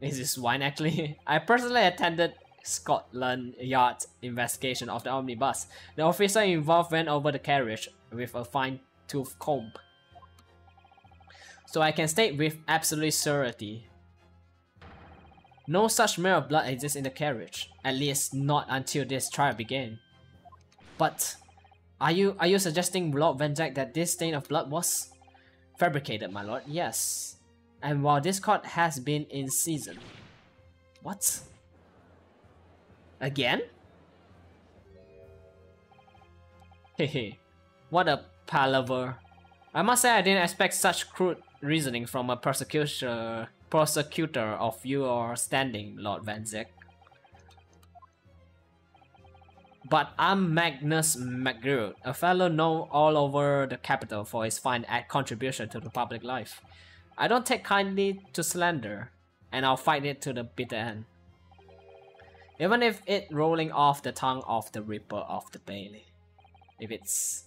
Is this wine actually? I personally attended Scotland Yard investigation of the omnibus. The officer involved went over the carriage with a fine-tooth comb. So I can state with absolute surety, no such smear of blood exists in the carriage, at least not until this trial began. But are you suggesting, Lord Van Zieks, that this stain of blood was fabricated, my lord? Yes. And while this court has been in season. What? Again? Hehe. What a palaver. I must say I didn't expect such crude reasoning from a prosecutor of your standing, Lord Van Zieks. But I'm Magnus McGrill, a fellow known all over the capital for his fine contribution to the public life. I don't take kindly to slander, and I'll fight it to the bitter end. Even if it rolling off the tongue of the Ripper of the Bailey. If it's...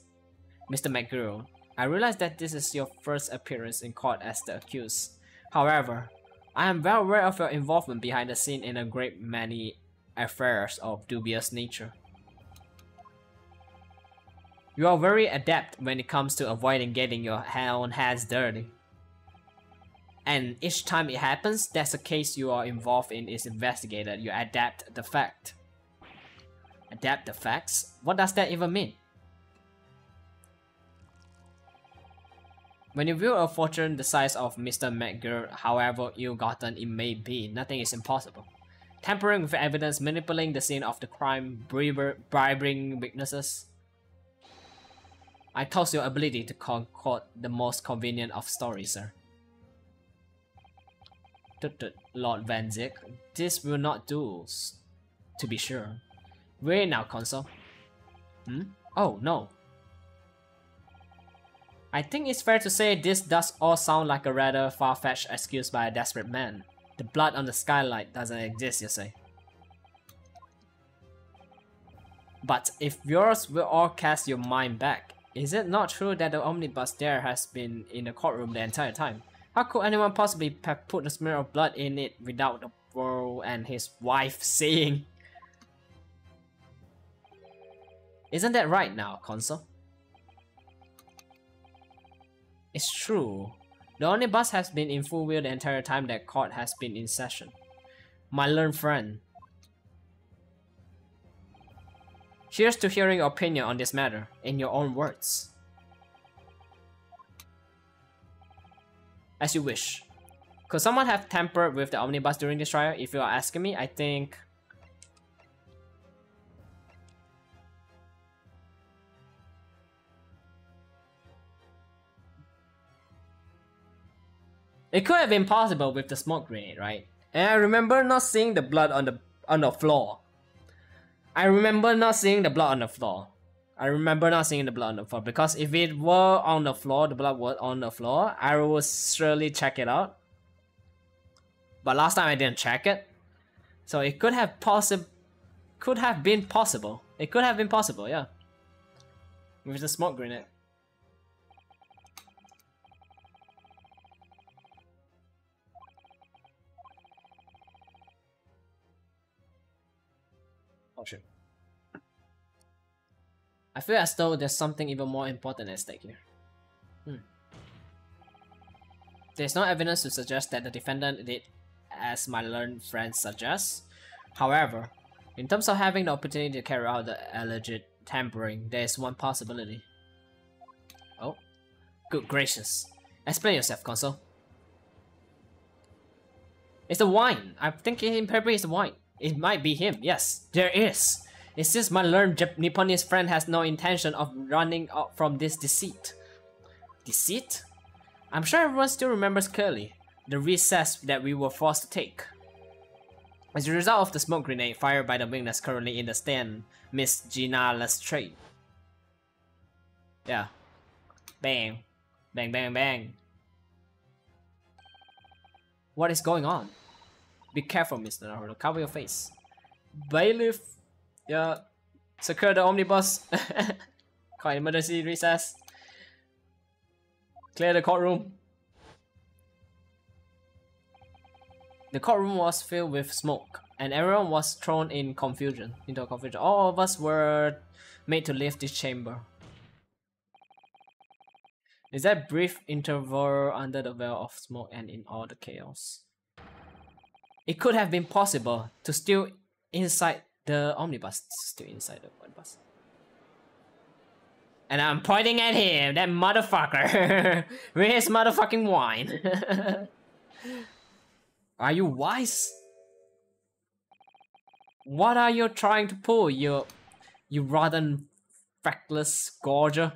Mr. McGrill, I realize that this is your first appearance in court as the accused. However, I am well aware of your involvement behind the scene in a great many affairs of dubious nature. You are very adept when it comes to avoiding getting your own hands dirty. And each time it happens, that's a case you are involved in is investigated, you adapt the fact. Adapt the facts? What does that even mean? When you view a fortune the size of Mr. McGrill, however ill-gotten it may be, nothing is impossible. Tampering with evidence, manipulating the scene of the crime, bribing witnesses. I toss your ability to concord the most convenient of stories, sir. Tut-tut, Lord Van Zieks, this will not do, to be sure. Where now, Consul? Hmm? Oh, no. I think it's fair to say this does all sound like a rather far-fetched excuse by a desperate man. The blood on the skylight doesn't exist, you say. But if yours will all cast your mind back, is it not true that the omnibus there has been in the courtroom the entire time? How could anyone possibly have put a smear of blood in it without the Earl and his wife seeing? Isn't that right now, Consul? It's true. The omnibus has been in full wheel the entire time that court has been in session. My learned friend. Cheers to hearing your opinion on this matter, in your own words. As you wish. Could someone have tampered with the omnibus during this trial? If you are asking me, I think... it could have been possible with the smoke grenade, right? And I remember not seeing the blood on the on the floor. I remember not seeing the blood on the floor. I remember not seeing the blood on the floor, because if it were on the floor, the blood was on the floor, I will surely check it out. But last time I didn't check it, so it could have been possible. It could have been possible, yeah. With the smoke grenade. Oh shit. I feel as though there's something even more important at stake here. There's no evidence to suggest that the defendant did as my learned friend suggests. However, in terms of having the opportunity to carry out the alleged tampering, there is one possibility. Oh? Good gracious. Explain yourself, Consul. It's the wine. I think it probably is the wine. It might be him, yes. There is. It seems my learned Nipponese friend has no intention of running out from this deceit. Deceit? I'm sure everyone still remembers clearly the recess that we were forced to take. As a result of the smoke grenade fired by the wing that's currently in the stand, Miss Gina Lestrade. Yeah. Bang. Bang, bang, bang. What is going on? Be careful, Mr. Naruhodo. Cover your face. Bailiff. Yeah. Secure the omnibus. Call emergency recess. Clear the courtroom. The courtroom was filled with smoke, and everyone was thrown in confusion, into confusion. All of us were made to leave this chamber. Is that brief interval under the veil of smoke and in all the chaos? It could have been possible to steal inside the omnibus. And I'm pointing at him, that motherfucker, with his motherfucking wine. Are you wise? What are you trying to pull, you rotten feckless gorger?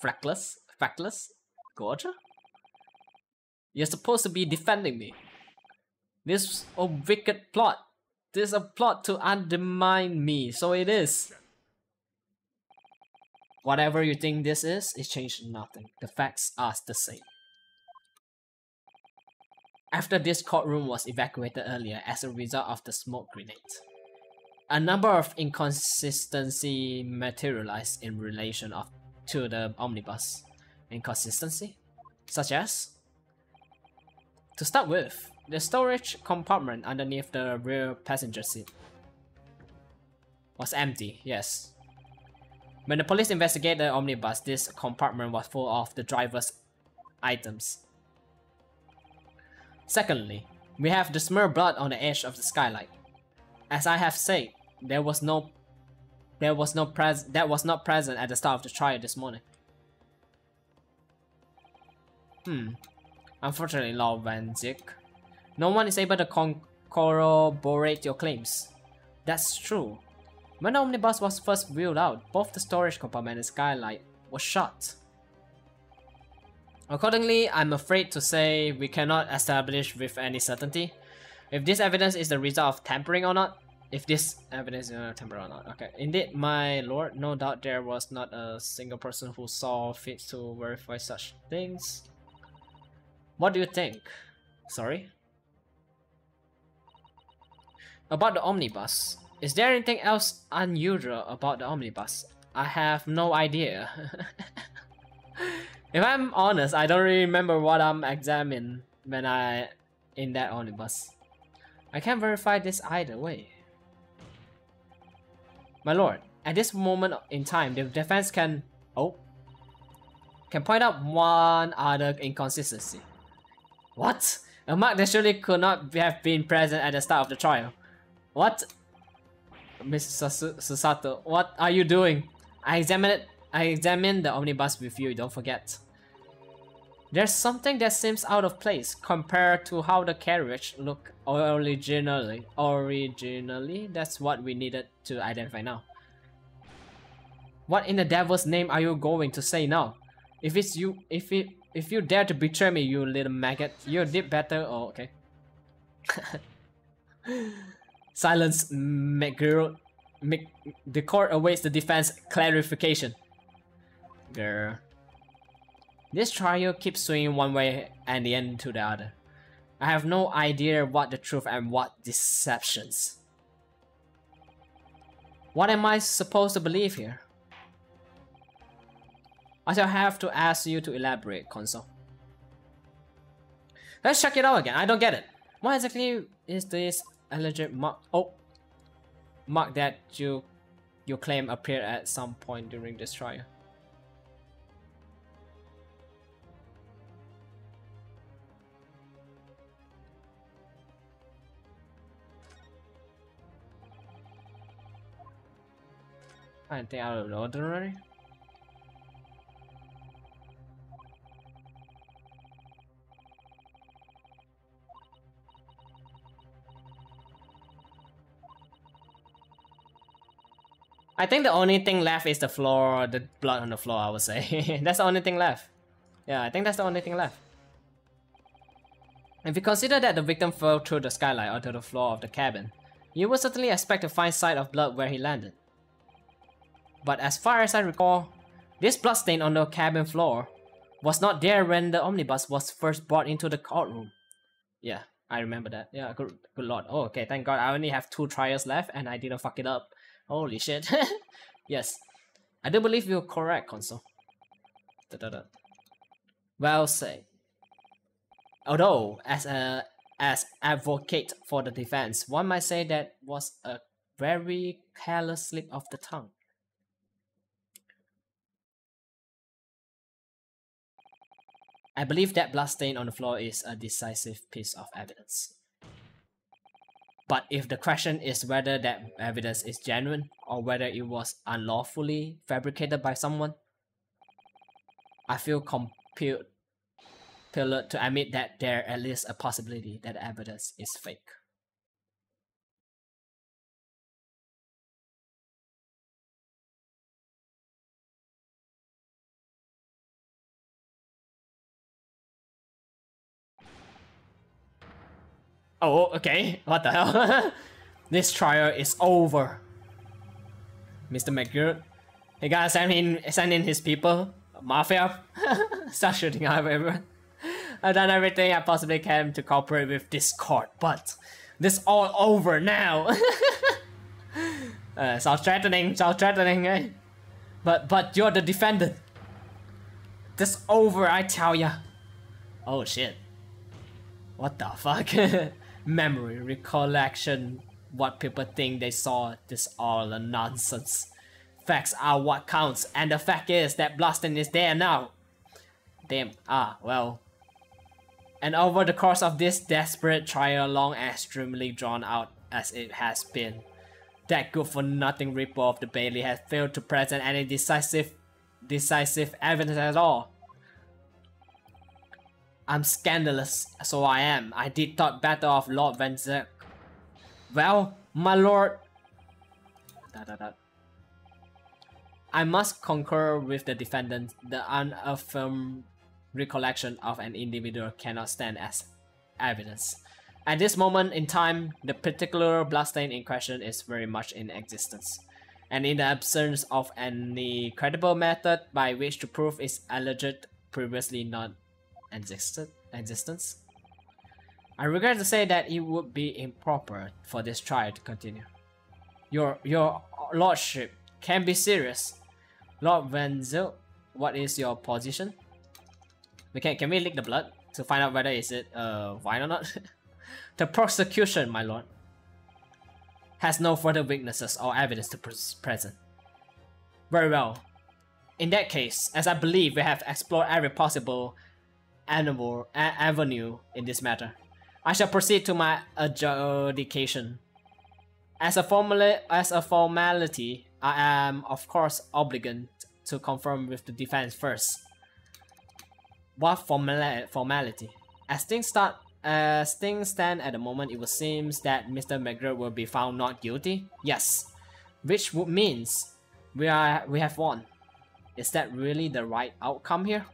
Feckless? Gorger? You're supposed to be defending me. This is a wicked plot. This is a plot to undermine me, so it is. Whatever you think this is, it changed nothing. The facts are the same. After this courtroom was evacuated earlier as a result of the smoke grenade, a number of inconsistencies materialized in relation to the omnibus. Inconsistency? Such as? To start with, the storage compartment underneath the rear passenger seat was empty, yes. When the police investigated the omnibus, this compartment was full of the driver's items. Secondly, we have the smear blood on the edge of the skylight. As I have said, that was not present at the start of the trial this morning. Unfortunately, Lord van Zieks, no one is able to corroborate your claims. That's true. When the omnibus was first wheeled out, both the storage compartment and skylight were shut. Accordingly, I'm afraid to say we cannot establish with any certainty if this evidence is the result of tampering or not. Okay. Indeed, my lord, no doubt there was not a single person who saw fit to verify such things. What do you think? Sorry? About the omnibus. Is there anything else unusual about the omnibus? I have no idea. If I'm honest, I don't really remember what I'm examining when I in that omnibus. I can't verify this either way. My lord, at this moment in time, the defense can point out one other inconsistency. What? A mark that surely could not have been present at the start of the trial. What? Miss Susato, what are you doing? I examined the omnibus with you, don't forget. There's something that seems out of place compared to how the carriage looked originally. That's what we needed to identify now. What in the devil's name are you going to say now? If you dare to betray me, you little maggot, you did better. Oh, okay. Silence, McGrill. The court awaits the defense clarification. Grr. This trial keeps swinging one way and the end to the other. I have no idea what the truth and what deceptions. What am I supposed to believe here? I shall have to ask you to elaborate, Consul. Let's check it out again. I don't get it. What exactly is this alleged mark? Oh, mark that you claim appeared at some point during this trial. I think out of the ordinary. I think the only thing left is the floor, the blood on the floor, I would say. That's the only thing left. Yeah, I think that's the only thing left. If you consider that the victim fell through the skylight or to the floor of the cabin, you would certainly expect to find sight of blood where he landed. But as far as I recall, this bloodstain on the cabin floor was not there when the omnibus was first brought into the courtroom. Yeah, I remember that. Yeah, good lord. Oh, okay, thank god I only have 2 trials left and I didn't fuck it up. Holy shit. Yes, I do believe you're correct, Consul. Well said. Although, as advocate for the defense, one might say that was a very careless slip of the tongue. I believe that bloodstain on the floor is a decisive piece of evidence. But if the question is whether that evidence is genuine or whether it was unlawfully fabricated by someone, I feel compelled to admit that there at least a possibility that the evidence is fake. Oh, okay. What the hell? This trial is over. Mr. McGrill, he gotta send in his people, mafia. Start shooting out everyone. I've done everything I possibly can to cooperate with Discord, but this all over now. Sounds threatening, eh? But you're the defendant. This over, I tell ya. Oh shit. What the fuck? Memory, recollection, what people think they saw, this all a nonsense. Facts are what counts, and the fact is that blasting is there now. Damn, well. And over the course of this desperate trial, long and extremely drawn out as it has been, that good-for-nothing ripper of the Bailey has failed to present any decisive evidence at all. I'm scandalous, so I am. I did thought better of Lord van Zieks. Well, my lord... I must concur with the defendant. The unaffirmed recollection of an individual cannot stand as evidence. At this moment in time, the particular bloodstain in question is very much in existence. And in the absence of any credible method by which to prove its alleged previously not existence, I regret to say that it would be improper for this trial to continue. Your lordship can be serious. Lord Van Ziels, what is your position? Can we lick the blood to find out whether is it wine or not? The prosecution, my lord, has no further witnesses or evidence to present. Very well. In that case, as I believe we have explored every possible avenue in this matter, I shall proceed to my adjudication. As a formality, I am of course obligate to confirm with the defense first. What formality? As things stand at the moment, it would seem that Mr. McGrill will be found not guilty. Yes, which would means we have won. Is that really the right outcome here?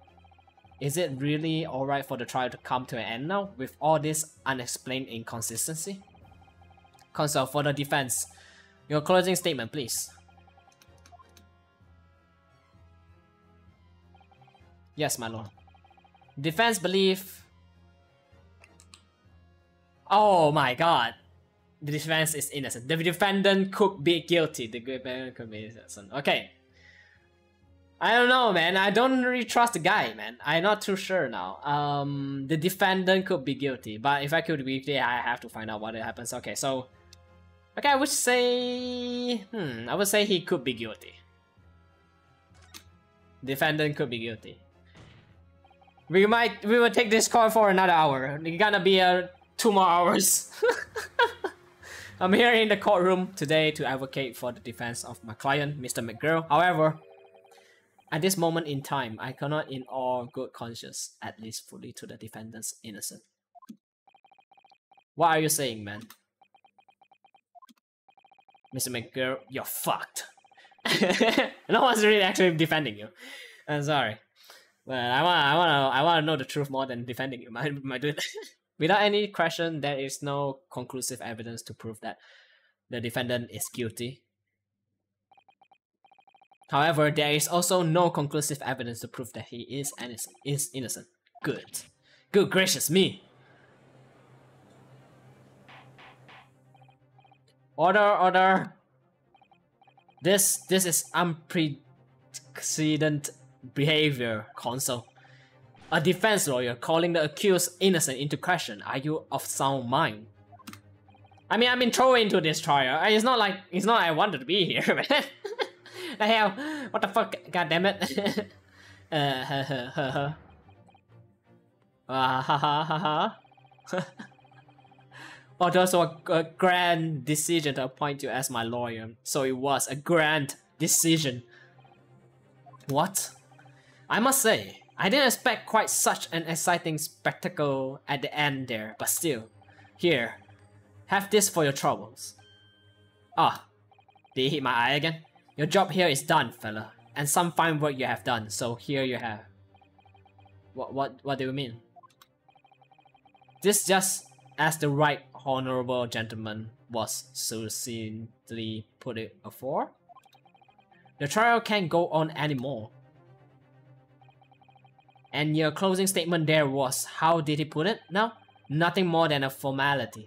Is it really alright for the trial to come to an end now, with all this unexplained inconsistency? counsel for the defense. Your closing statement, please. Yes, my lord. Defense belief. Oh my god. The defense is innocent. The defendant could be guilty. The defendant could be innocent. Okay. I don't know, man. I don't really trust the guy, man. I'm not too sure now. The defendant could be guilty, but if I could be guilty, I have to find out what happens. Okay, so... okay, I would say... I would say he could be guilty. Defendant could be guilty. We will take this call for another hour. It's gonna be 2 more hours. I'm here in the courtroom today to advocate for the defense of my client, Mr. McGrill. However, at this moment in time, I cannot in all good conscience at least fully to the defendant's innocent. What are you saying, man? Mr. McGrill, you're fucked. No one's really actually defending you. I'm sorry. But I wanna know the truth more than defending you, my dude. Without any question, there is no conclusive evidence to prove that the defendant is guilty. However, there is also no conclusive evidence to prove that he is innocent. Good. Good gracious me. Order, order. This is unprecedented behavior, counsel. A defense lawyer calling the accused innocent into question. Are you of sound mind? I mean, I've been thrown into this trial. It's not like I wanted to be here, man. The hell? What the fuck? God damn it. It was a grand decision to appoint you as my lawyer. So it was a grand decision. What? I must say, I didn't expect quite such an exciting spectacle at the end there, but still. Here, have this for your troubles. Ah, did he hit my eye again? Your job here is done, fella. And some fine work you have done, so here you have. What do you mean? This just as the right honorable gentleman was succinctly put it afore. The trial can't go on anymore. And your closing statement there was, how did he put it? No, nothing more than a formality.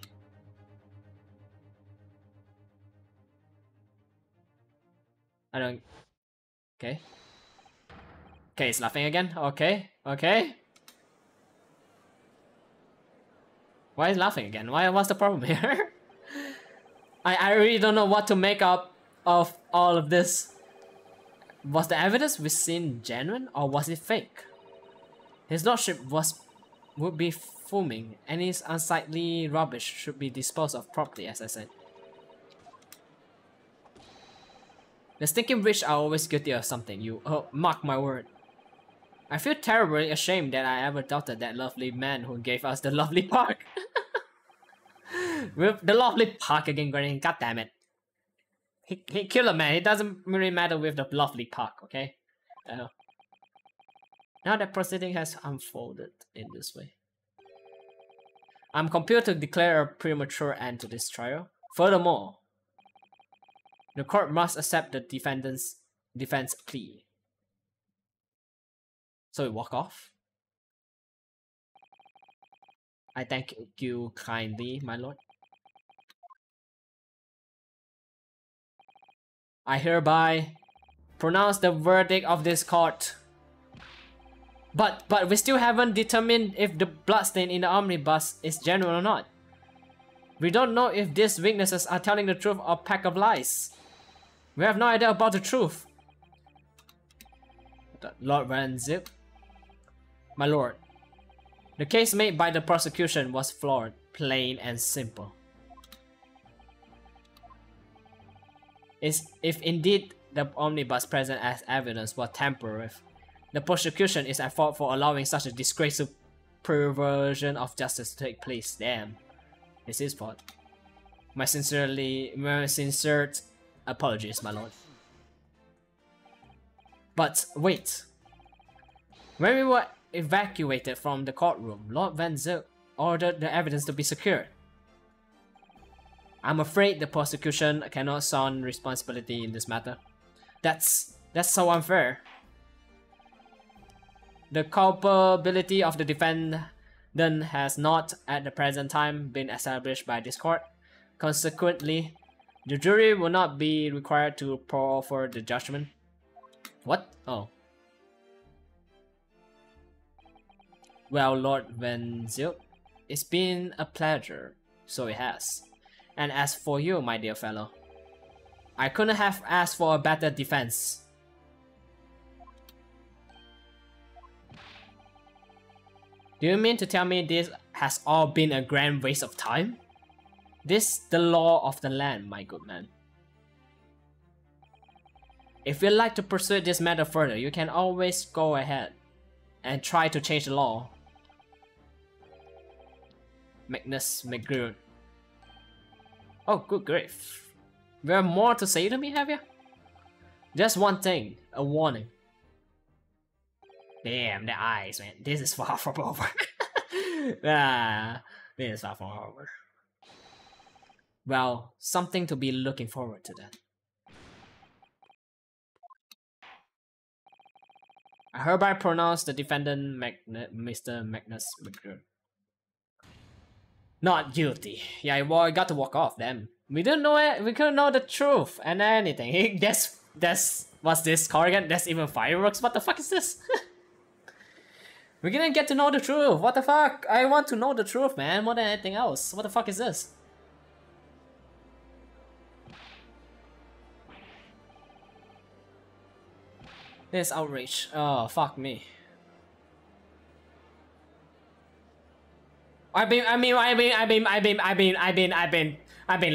I don't... okay. Okay, it's laughing again. Okay, okay. Why is it laughing again? What's the problem here? I really don't know what to make up of all of this. Was the evidence we've seen genuine or was it fake? His lordship would be fuming and his unsightly rubbish should be disposed of properly, as I said. The stinking rich are always guilty of something, you mark my word. I feel terribly ashamed that I ever doubted that lovely man who gave us the lovely park. With the lovely park again, Granny, god damn it. He killed a man, it doesn't really matter with the lovely park, okay? Now that proceeding has unfolded in this way. I'm compelled to declare a premature end to this trial. Furthermore, the court must accept the defendant's defense plea. So we walk off. I thank you kindly, my lord. I hereby pronounce the verdict of this court. But we still haven't determined if the bloodstain in the omnibus is genuine or not. We don't know if these witnesses are telling the truth or a pack of lies. We have no idea about the truth. Lord Van Zieks. My lord, the case made by the prosecution was flawed, plain and simple. If indeed the omnibus present as evidence was tampered with, the prosecution is at fault for allowing such a disgraceful perversion of justice to take place. Damn, it's his fault. My sincere apologies, my lord. But wait. When we were evacuated from the courtroom, Lord Van Zieks ordered the evidence to be secured. I'm afraid the prosecution cannot sound responsibility in this matter. That's so unfair. The culpability of the defendant has not at the present time been established by this court. Consequently, the jury will not be required to proffer the judgment. What? Oh. Well, Lord van Zieks, it's been a pleasure. So it has. And as for you, my dear fellow, I couldn't have asked for a better defense. Do you mean to tell me this has all been a grand waste of time? This the law of the land, my good man. If you'd like to pursue this matter further, you can always go ahead and try to change the law. Magnus McGrill. Oh, good grief. You have more to say to me, have you? Just one thing, a warning. Damn, the eyes, man. This is far from over. This is far from over. Well, something to be looking forward to then. I hereby pronounce the defendant Mr. Magnus McGrill not guilty. Yeah, well, I got to walk off then. We didn't know it. We couldn't know the truth and anything. Hey, that's what's this Corrigan? That's even fireworks. What the fuck is this? We didn't get to know the truth. What the fuck? I want to know the truth, man, more than anything else. What the fuck is this? This outrage. Oh, fuck me. I've been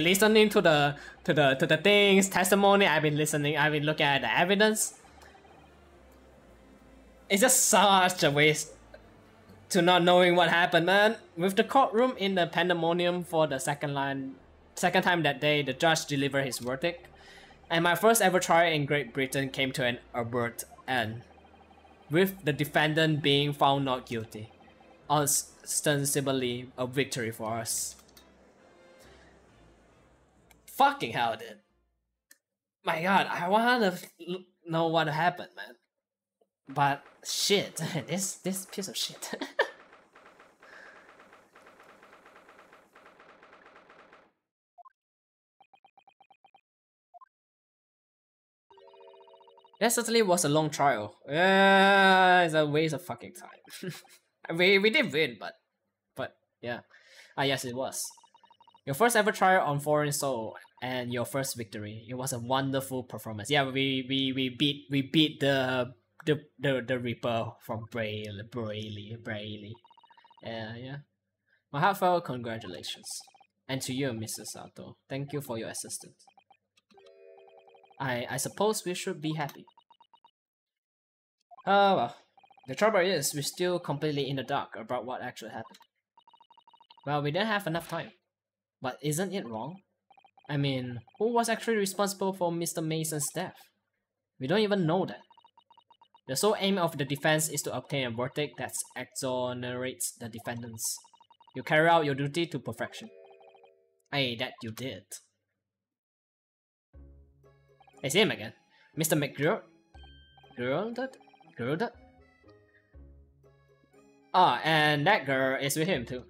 listening to the things, testimony. I've been listening. I've been looking at the evidence. It's just such a waste to not knowing what happened, man. With the courtroom in the pandemonium for the second time that day, the judge delivered his verdict, and my first ever trial in Great Britain came to an abrupt end, with the defendant being found not guilty. Ostensibly a victory for us. Fucking hell, dude. My god, I wanna know what happened, man. But shit, this piece of shit. That certainly was a long trial. It's a waste of fucking time. We did win, but yeah. Ah, yes, it was. Your first ever trial on foreign soil and your first victory. It was a wonderful performance. Yeah, we beat the Reaper from Brayley. Yeah. My heartfelt congratulations, and to you, Miss Susato. Thank you for your assistance. I suppose we should be happy. Well. The trouble is, we're still completely in the dark about what actually happened. Well, we didn't have enough time. But isn't it wrong? I mean, who was actually responsible for Mr. Mason's death? We don't even know that. The sole aim of the defense is to obtain a verdict that exonerates the defendants. You carry out your duty to perfection. Aye, that you did. It's him again. Mr. McGrill? Girl that? Ah, and that girl is with him too.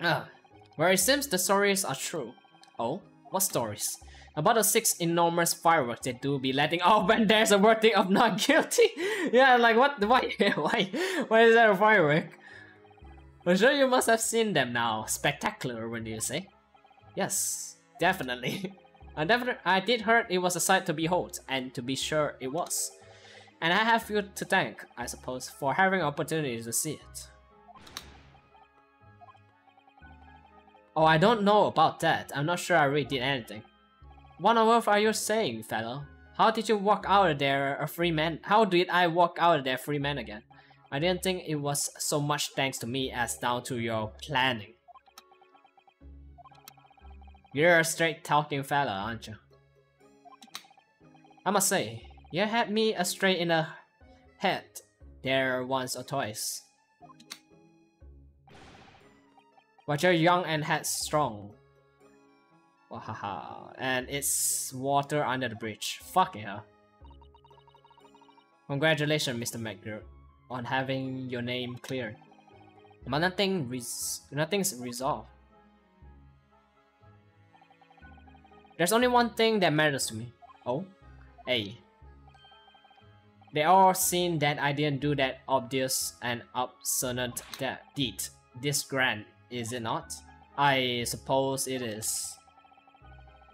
Ah, where it seems the stories are true. Oh, what stories? About the 6 enormous fireworks they do be letting out when there's a verdict of not guilty. Yeah, like what? Why is that a firework? I'm sure you must have seen them now. Spectacular, wouldn't you say? Yes, definitely. I did heard it was a sight to behold, and to be sure it was. And I have you to thank, I suppose, for having opportunities to see it. Oh, I don't know about that. I'm not sure I really did anything. What on earth are you saying, fellow? How did you walk out of there a free man? How did I walk out of there free man again? I didn't think it was so much thanks to me as down to your planning. You're a straight-talking fella, aren't you? I must say, you had me astray in the head there once or twice. But you're young and headstrong, Wahaha. And it's water under the bridge. Fuck yeah. Congratulations, Mr. McGrill, on having your name cleared. But nothing's resolved. There's only one thing that matters to me. Oh? Hey. They all seen that I didn't do that obvious and obstinate deed. This grand, is it not? I suppose it is.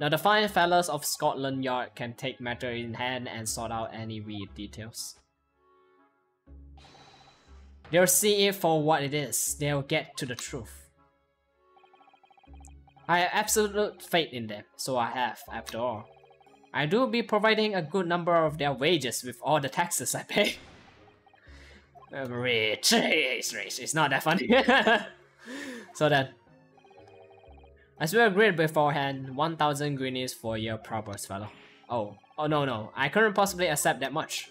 Now the fine fellas of Scotland Yard can take matter in hand and sort out any weird details. They'll see it for what it is. They'll get to the truth. I have absolute faith in them, so I have, after all. I do be providing a good number of their wages with all the taxes I pay. Rich, rich, it's not that funny. So then, as we agreed beforehand, 1,000 guineas for your prowess, fellow. Oh no, I couldn't possibly accept that much.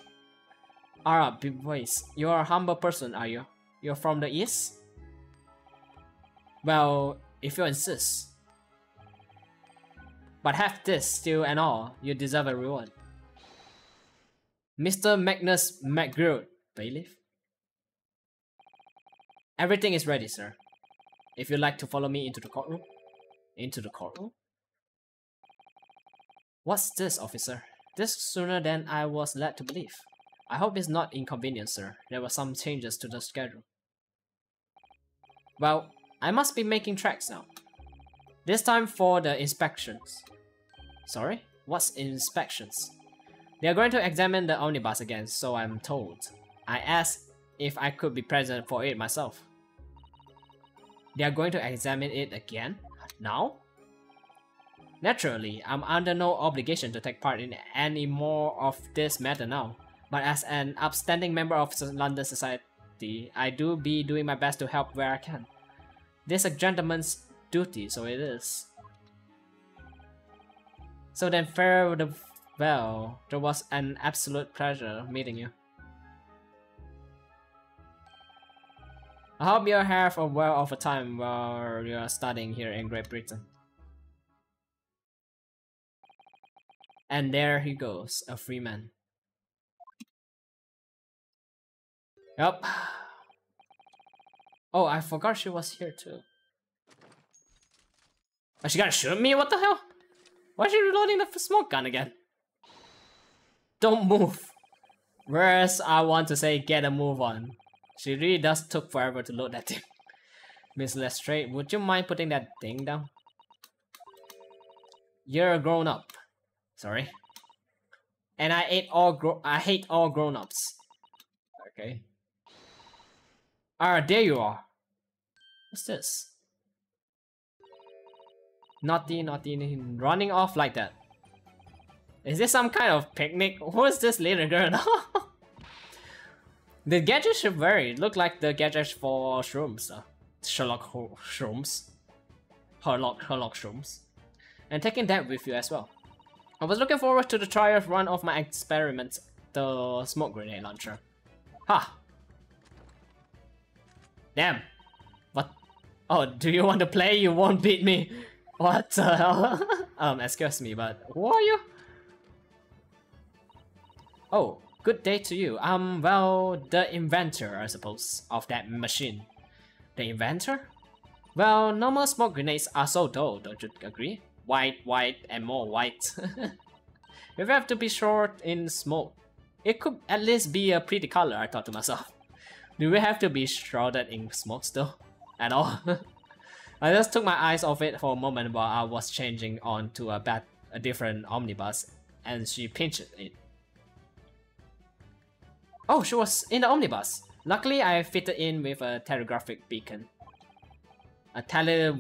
Alright, big boys, you're a humble person, are you? You're from the East? Well, if you insist. But have this, still and all, you deserve a reward. Mr. Magnus McGrill, bailiff. Everything is ready, sir. If you'd like to follow me into the courtroom. Into the courtroom? What's this, officer? This sooner than I was led to believe. I hope it's not inconvenient, sir. There were some changes to the schedule. Well, I must be making tracks now. This time for the inspections. Sorry? What's inspections? They are going to examine the omnibus again, so I'm told. I asked if I could be present for it myself. They are going to examine it again? Now? Naturally, I'm under no obligation to take part in any more of this matter now. But as an upstanding member of London society, I do be doing my best to help where I can. This is a gentleman's duty, so it is. So then, farewell. There was an absolute pleasure meeting you. I hope you have a well of a time while you are studying here in Great Britain. And there he goes, a free man. Yup. Oh, I forgot she was here too. Oh, she gotta shoot me? What the hell? Why is she reloading the smoke gun again? Don't move. Whereas I want to say get a move on. She really does took forever to load that thing. Miss Lestrade, would you mind putting that thing down? You're a grown up. Sorry. And I hate all grown ups. Okay. Alright, there you are. What's this? Naughty, running off like that. Is this some kind of picnic? Who is this little girl? The gadgets should vary. Look like the gadgets for shrooms. Sherlock shrooms. And taking that with you as well. I was looking forward to the trial run of my experiments, the smoke grenade launcher. Ha! Damn! What? Oh, do you want to play? You won't beat me! What the hell? Excuse me, but who are you? Oh, good day to you. Well, the inventor, I suppose, of that machine. The inventor? Well, normal smoke grenades are so dull, don't you agree? White, white, and more white. You have to be short in smoke. It could at least be a pretty color, I thought to myself. Do we have to be shrouded in smoke still? At all? I just took my eyes off it for a moment while I was changing on to a different omnibus, and she pinched it. Oh, she was in the omnibus! Luckily, I fitted in with a telegraphic beacon. A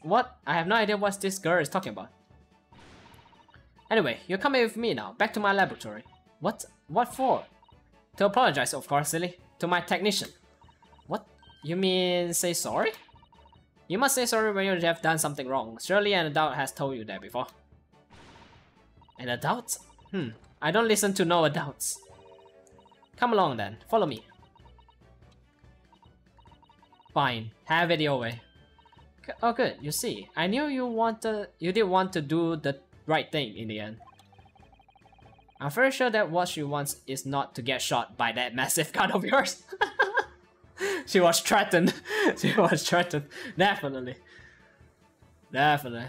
What? I have no idea what this girl is talking about. Anyway, you're coming with me now, back to my laboratory. What? What for? To apologize, of course, silly. To my technician. What? You mean say sorry? You must say sorry when you have done something wrong. Surely an adult has told you that before. An adult? I don't listen to no adults. Come along then. Follow me. Fine. Have it your way. Oh good, you see, I knew you did want to do the right thing in the end. I'm very sure that what she wants is not to get shot by that massive gun of yours. She was threatened. She was threatened. Definitely. Definitely.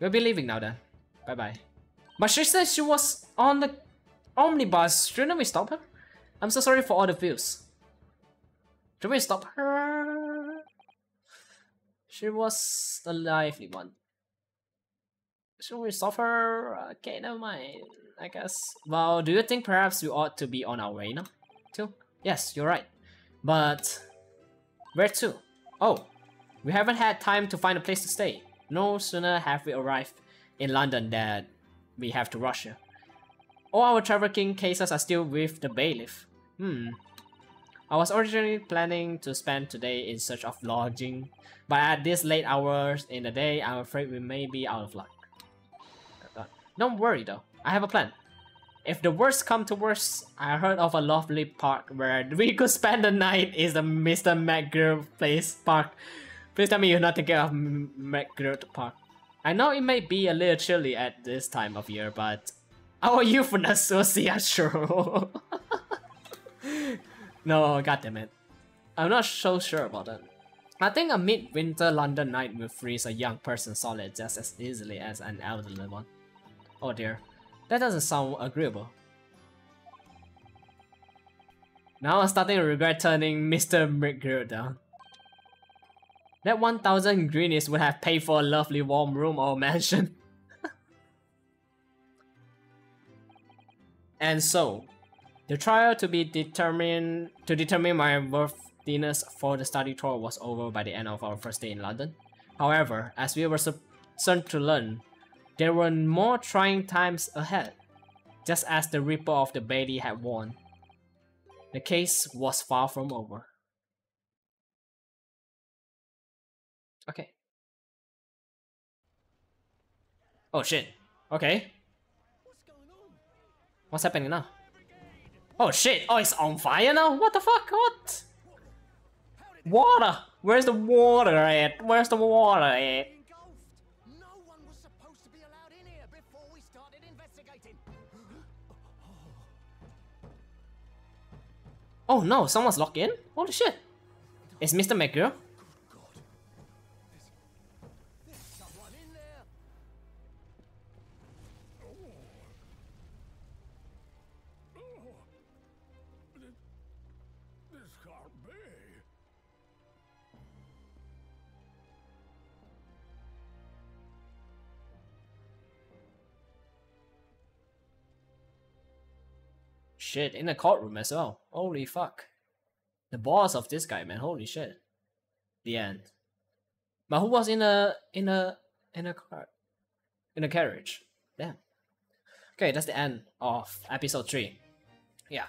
We'll be leaving now then. Bye bye. But she said she was on the omnibus. Shouldn't we stop her? I'm so sorry for all the views. Should we stop her? She was the lively one. Should we stop her? Okay, never mind, I guess. Well, do you think perhaps we ought to be on our way now? Too? Yes, you're right. But where to? Oh, we haven't had time to find a place to stay. No sooner have we arrived in London than we have to rush here. All our trafficking cases are still with the bailiff. I was originally planning to spend today in search of lodging, but at this late hours in the day, I'm afraid we may be out of luck. Don't worry though, I have a plan. If the worst come to worst, I heard of a lovely park where we could spend the night. Is the Mr. McGrill place park. Please tell me you're not thinking of McGrill Park. I know it may be a little chilly at this time of year, but our youthfulness will see us through. No, goddammit. I'm not so sure about that. I think a midwinter London night will freeze a young person solid just as easily as an elderly one. Oh dear, that doesn't sound agreeable. Now I'm starting to regret turning Mr. McGrill down. That 1,000 greenies would have paid for a lovely warm room or mansion. And so, the trial to determine my worthiness for the study tour was over by the end of our first day in London. However, as we were soon to learn, there were more trying times ahead, just as the Ripper of the Bailey had warned. The case was far from over. Okay. Oh shit. Okay. What's happening now? Oh shit! Oh, it's on fire now? What the fuck? What? Water! Where's the water at? Where's the water at? Oh no, someone's locked in? Holy shit! It's Mr. McGrill. Shit, in the courtroom as well. Holy fuck. The boss of this guy, man. Holy shit. The end. But who was in a carriage? Damn. Okay, that's the end of episode 3. Yeah.